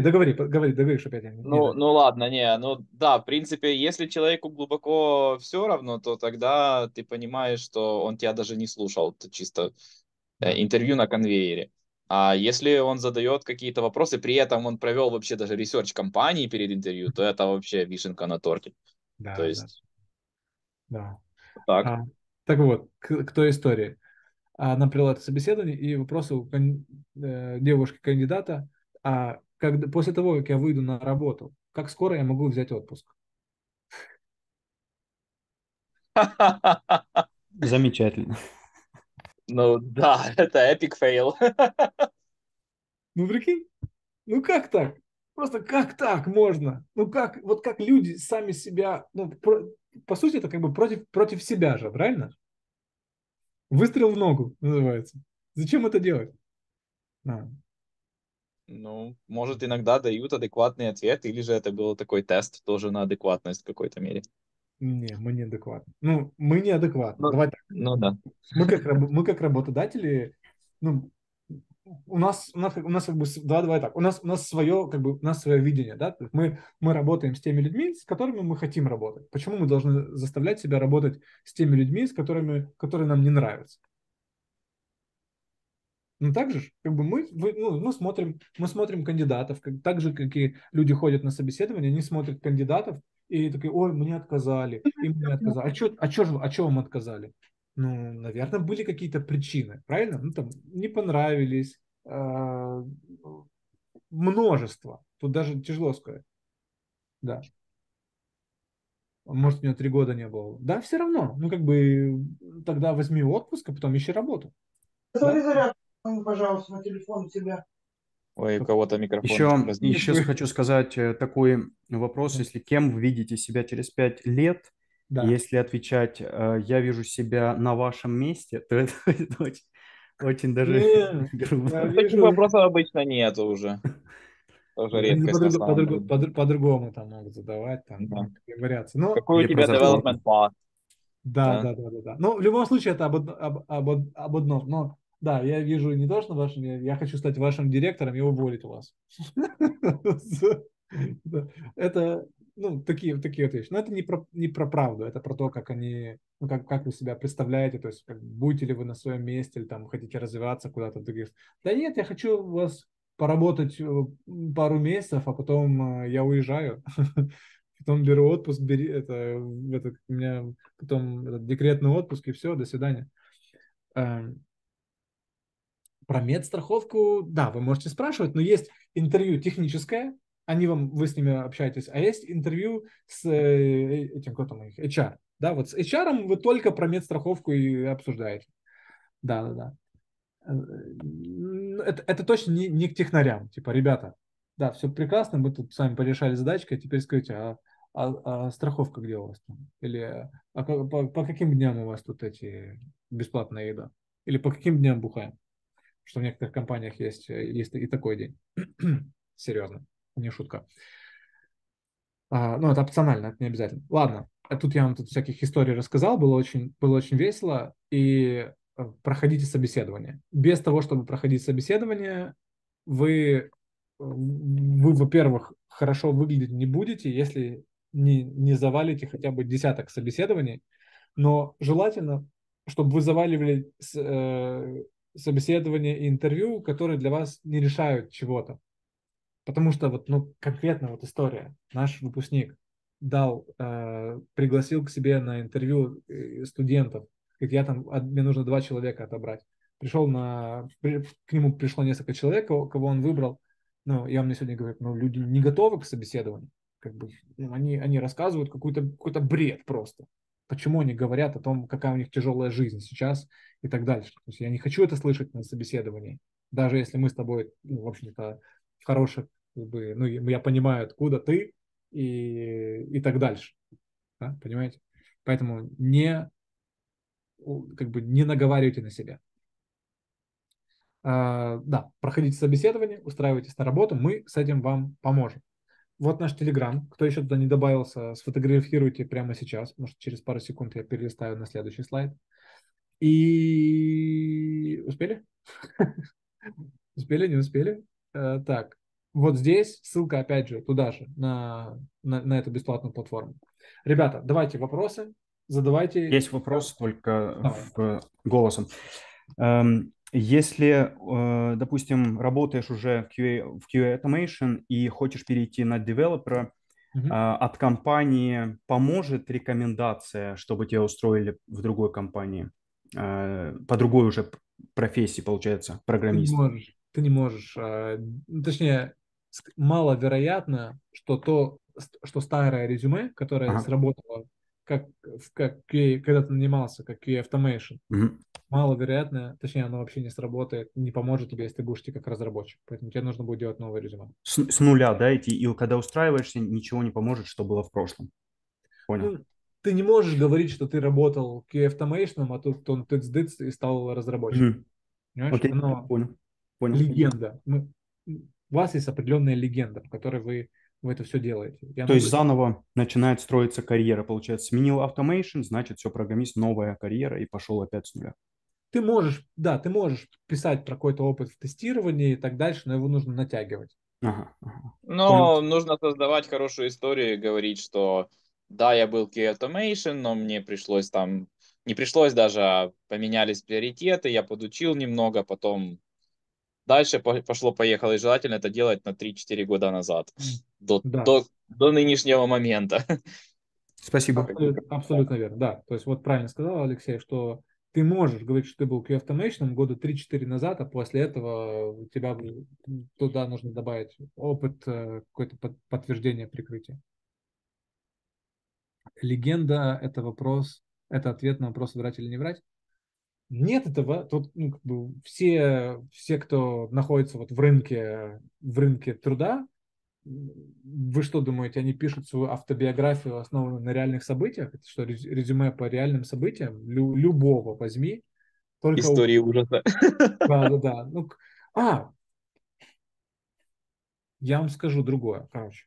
Договори, чтобы я не... Ну, в принципе, если человеку глубоко все равно, то тогда ты понимаешь, что он тебя даже не слушал, это чисто интервью на конвейере. А если он задает какие-то вопросы, при этом он провел вообще даже ресерч компании перед интервью, то это вообще вишенка на торте. Да, то есть... Да. Так. Так вот, к той истории. Она провела это собеседование, и вопросы у девушки-кандидата... после того, как я выйду на работу, как скоро я могу взять отпуск? Замечательно. Ну да, это эпик фейл. Ну прикинь, ну как так? Просто как так можно? Ну как, вот как люди сами себя, по сути это как бы против себя же, правильно? Выстрел в ногу называется. Зачем это делать? Ну, может, иногда дают адекватный ответ, или же это был такой тест тоже на адекватность в какой-то мере. Не, мы неадекватны. Давай так. Да. Мы как работодатели, у нас как бы, давай так, у нас свое, как бы, у нас свое видение, да, мы работаем с теми людьми, с которыми мы хотим работать. Почему мы должны заставлять себя работать с теми людьми, которые нам не нравятся? Ну, так же, как бы мы смотрим кандидатов, так же, как и люди ходят на собеседование, они смотрят кандидатов и такие, ой, мне отказали, а чё вам отказали? Ну, наверное, были какие-то причины, правильно? Ну, там, не понравились, множество, тут даже тяжело сказать, да. Может, у него 3 года не было. Да, все равно, тогда возьми отпуск, а потом ищи работу. Посмотри зарядку, пожалуйста, на телефон у тебя. Ой, у кого-то микрофон. Еще хочу сказать такой вопрос, если кем вы видите себя через 5 лет, да. Если отвечать, я вижу себя на вашем месте, то это очень, очень даже грубо. Таких вопросов обычно нет уже. Тоже редкость. По-другому там могут задавать, там вариации. Какой у тебя development path? Да. Ну, в любом случае это об одном, но... Да, я вижу не то, что вашим, я хочу стать вашим директором и уволить вас. Это, ну, такие вещи. Но это не про правду, это про то, как они, ну, как вы себя представляете, то есть, будете ли вы на своем месте, или там хотите развиваться куда-то в других. Да нет, я хочу у вас поработать пару месяцев, а потом я уезжаю. Потом беру отпуск, у меня потом декретный отпуск, и все, до свидания. Про медстраховку, да, вы можете спрашивать, но есть интервью техническое, вы с ними общаетесь, а есть интервью с этим, кто там у них, HR. Да, вот с HR вы только про медстраховку и обсуждаете. Да. Это точно не к технарям. Типа, ребята, да, все прекрасно, мы тут с вами порешали задачки, а теперь скажите, а страховка где у вас там? Или по каким дням у вас тут эти бесплатная еда? Или по каким дням бухаем? Что в некоторых компаниях есть и такой день. Серьезно, не шутка. Ну, это опционально, это не обязательно. Ладно, тут я вам всяких историй рассказал, было очень весело. И проходите собеседование. Без того, чтобы проходить собеседование, вы во-первых, хорошо выглядеть не будете, если не завалите хотя бы десяток собеседований. Но желательно, чтобы вы заваливали... собеседования и интервью, которые для вас не решают чего-то. Потому что конкретно история. Наш выпускник пригласил к себе на интервью студентов. Говорит, мне нужно 2 человека отобрать. К нему пришло несколько человек, кого он выбрал. И он мне сегодня говорит, люди не готовы к собеседованию. Они рассказывают какой-то бред просто. Почему они говорят о том, какая у них тяжелая жизнь сейчас и так дальше. То есть я не хочу это слышать на собеседовании. Даже если мы с тобой, в общем-то, хорошие, я понимаю, откуда ты и так дальше. Да? Понимаете? Поэтому не наговаривайте на себя. Да, проходите собеседование, устраивайтесь на работу, мы с этим вам поможем. Вот наш Telegram. Кто еще туда не добавился, сфотографируйте прямо сейчас, потому что через пару секунд я перелистаю на следующий слайд. И... Успели? Успели, не успели? Так, вот здесь ссылка, опять же, туда же, на эту бесплатную платформу. Ребята, давайте вопросы, задавайте. Есть вопрос, только голосом. Если, допустим, работаешь уже в QA Automation и хочешь перейти на девелопера, от компании поможет рекомендация, чтобы тебя устроили в другой компании? По другой уже профессии, получается, программист. Ты не можешь. Точнее, маловероятно, что что старое резюме, которое сработало, когда ты нанимался, как QA Automation, маловероятно, точнее, оно вообще не сработает, не поможет тебе, если ты будешь идти как разработчик. Поэтому тебе нужно будет делать новое резюме. С нуля, да, идти? И когда устраиваешься, ничего не поможет, что было в прошлом. Понял. Ты не можешь говорить, что ты работал QA Automation, а тут он тыц-дыц и стал разработчиком. Окей, понял. Легенда. У вас есть определенная легенда, в которой вы это все делаете. То есть заново начинает строиться карьера, получается. Сменил Automation, значит, все, программист, новая карьера, и пошел опять с нуля. Ты можешь писать про какой-то опыт в тестировании и так дальше, но его нужно натягивать. Но нужно создавать хорошую историю и говорить, что да, я был QA Automation, но мне пришлось поменялись приоритеты, я подучил немного, потом... Дальше пошло-поехало, и желательно это делать на 3-4 года назад, до нынешнего момента. Спасибо. Абсолютно верно, да. То есть вот правильно сказал Алексей, что ты можешь говорить, что ты был QA Automation года 3-4 назад, а после этого у тебя туда нужно добавить опыт, какое-то подтверждение прикрытия. Легенда – это ответ на вопрос «врать или не врать». нет этого, тут ну, как бы все, кто находится вот в рынке труда, вы что думаете, они пишут свою автобиографию, основанную на реальных событиях? Это что, резюме по реальным событиям? Любого возьми. Только истории ужаса. Да. Ну, я вам скажу другое, короче.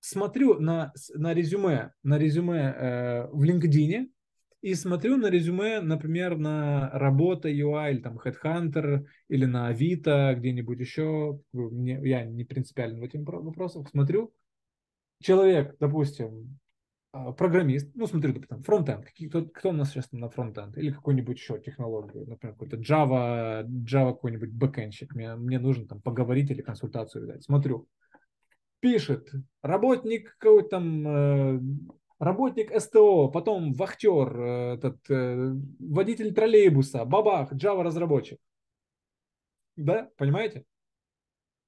Смотрю на резюме в LinkedIn и смотрю на резюме, например, на работа UI, или там Headhunter, или на Авито, где-нибудь еще. Я не принципиален в этих вопросах. Смотрю, человек, допустим, программист, ну, смотрю, там, фронт-энд, кто у нас сейчас на фронт-энд, или какую-нибудь еще технологию, например, какой-то Java какой-нибудь бэкэндщик, мне нужно там поговорить или консультацию дать. Смотрю, пишет работник какой-то там, работник СТО, потом вахтер, водитель троллейбуса, бабах, Java-разработчик. Да, понимаете?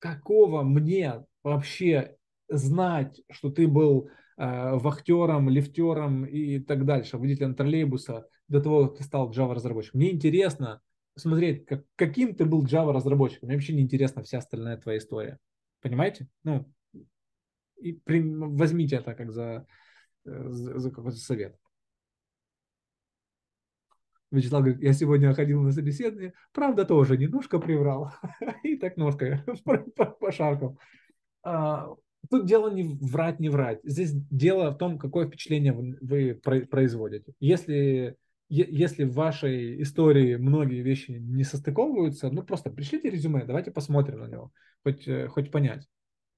Какого мне вообще знать, что ты был вахтером, лифтером и так дальше, водителем троллейбуса, до того, как ты стал Java-разработчиком. Мне интересно смотреть, каким ты был Java-разработчиком. Мне вообще не интересна вся остальная твоя история. Понимаете? Ну, и возьмите это как за какой-то совет. Вячеслав говорит, я сегодня ходил на собеседование, правда тоже немножко приврал. И так ножкой пошаркал. Тут дело не врать. Здесь дело в том, какое впечатление вы производите. Если в вашей истории многие вещи не состыковываются, ну просто пришлите резюме, давайте посмотрим на него, хоть понять.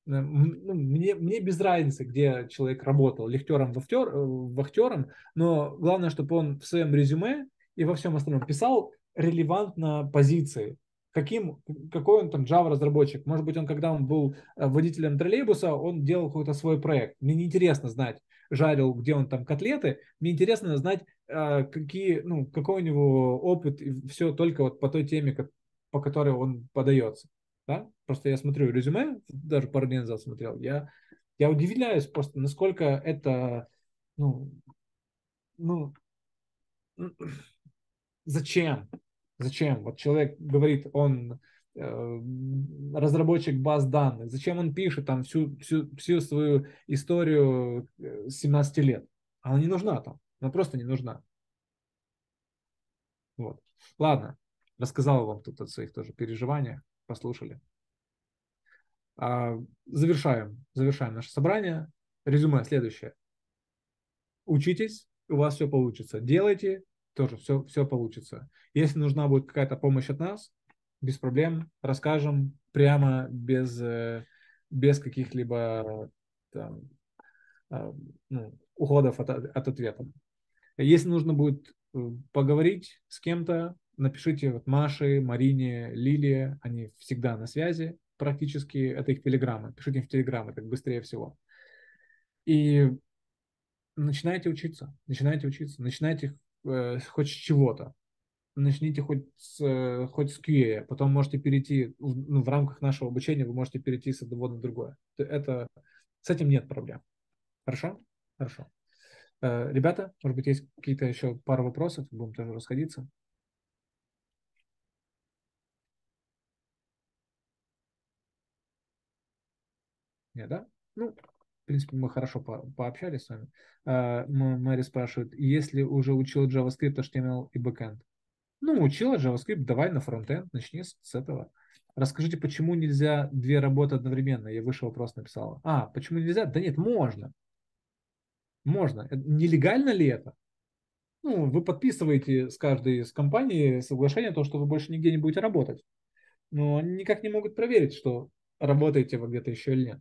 Мне без разницы, где человек работал, лифтером, вахтером, но главное, чтобы он в своем резюме и во всем остальном писал релевантно позиции. Какой он там Java-разработчик? Может быть, он, когда он был водителем троллейбуса, он делал какой-то свой проект. Мне не интересно знать, жарил, где он там котлеты. Мне интересно знать, какой у него опыт, и все только вот по той теме, по которой он подается. Да? Просто я смотрю резюме, даже пару дней назад смотрел, я удивляюсь просто, насколько это... Зачем? Зачем? Вот человек говорит, он разработчик баз данных. Зачем он пишет там всю свою историю 17 лет? Она не нужна там. Она просто не нужна. Вот. Ладно. Рассказал вам тут о своих тоже переживаниях. Послушали. Завершаем наше собрание. Резюме следующее. Учитесь, у вас все получится. Делайте. Тоже все получится. Если нужна будет какая-то помощь от нас, без проблем, расскажем прямо, без каких-либо там, уходов от ответа. Если нужно будет поговорить с кем-то, напишите Маше, Марине, Лиле, они всегда на связи практически, это их телеграммы. Пишите им в телеграммы, так быстрее всего. И начинайте учиться, начинайте хоть с чего-то. Начните хоть с QA, потом можете перейти, в рамках нашего обучения вы можете перейти с одного на другое. С этим нет проблем. Хорошо? Хорошо. Ребята, может быть, есть какие-то еще пару вопросов, будем тоже расходиться. Нет, да? В принципе, мы хорошо пообщались с вами. Мэри спрашивает, если уже учила JavaScript, HTML и backend? Учила JavaScript, давай на фронтенд, начни с этого. Расскажите, почему нельзя две работы одновременно? Я выше вопрос написала. Почему нельзя? Да нет, можно. Можно. Нелегально ли это? Вы подписываете с каждой из компаний соглашение о том, что вы больше нигде не будете работать. Но они никак не могут проверить, что работаете вы где-то еще или нет.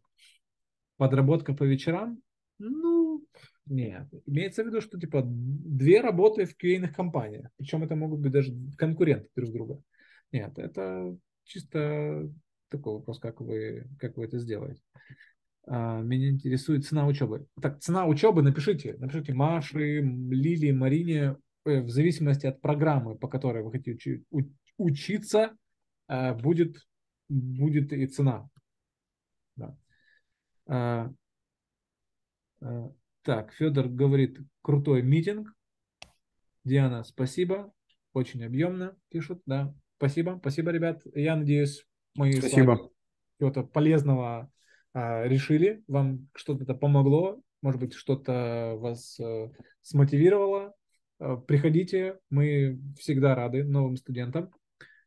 Подработка по вечерам? Нет. Имеется в виду, что две работы в QA-ных компаниях. Причем это могут быть даже конкуренты друг друга. Нет, это чисто такой вопрос, как вы это сделаете. Меня интересует цена учебы. Так, цена учебы напишите Маше, Лиле, Марине, в зависимости от программы, по которой вы хотите учиться, будет и цена. Да. Так, Федор говорит, крутой митинг. Диана, спасибо. Очень объемно пишут, да. Спасибо, спасибо, ребят. Я надеюсь, мы чего-то полезного решили. Вам что-то помогло, может быть, что-то вас смотивировало. Приходите, мы всегда рады новым студентам.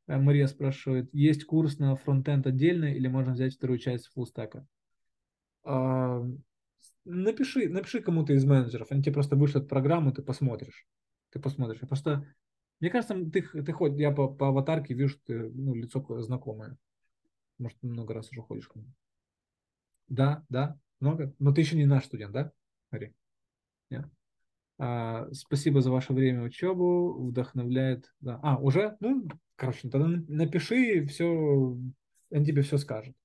Мария спрашивает, есть курс на фронтенд отдельно или можно взять вторую часть фуллстека? Напиши кому-то из менеджеров, они тебе просто вышлют программу, ты посмотришь. Просто, мне кажется, я по аватарке вижу, что ты, лицо знакомое. Может, много раз уже ходишь к нему. Да, много. Но ты еще не наш студент, да, Мария? Нет. Спасибо за ваше время учебу, вдохновляет. Да. Уже? Короче, тогда напиши, все, они тебе все скажут.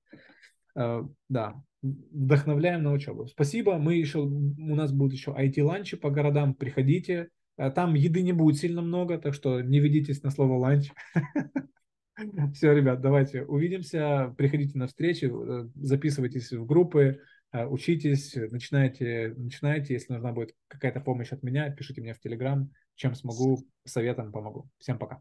Да, вдохновляем на учебу. Спасибо. У нас будут еще IT-ланчи по городам, приходите. Там еды не будет сильно много, так что не ведитесь на слово ланч. Все, ребят, давайте увидимся, приходите на встречи, записывайтесь в группы, учитесь, начинайте. Если нужна будет какая-то помощь от меня, пишите мне в Telegram, чем смогу, советом помогу. Всем пока.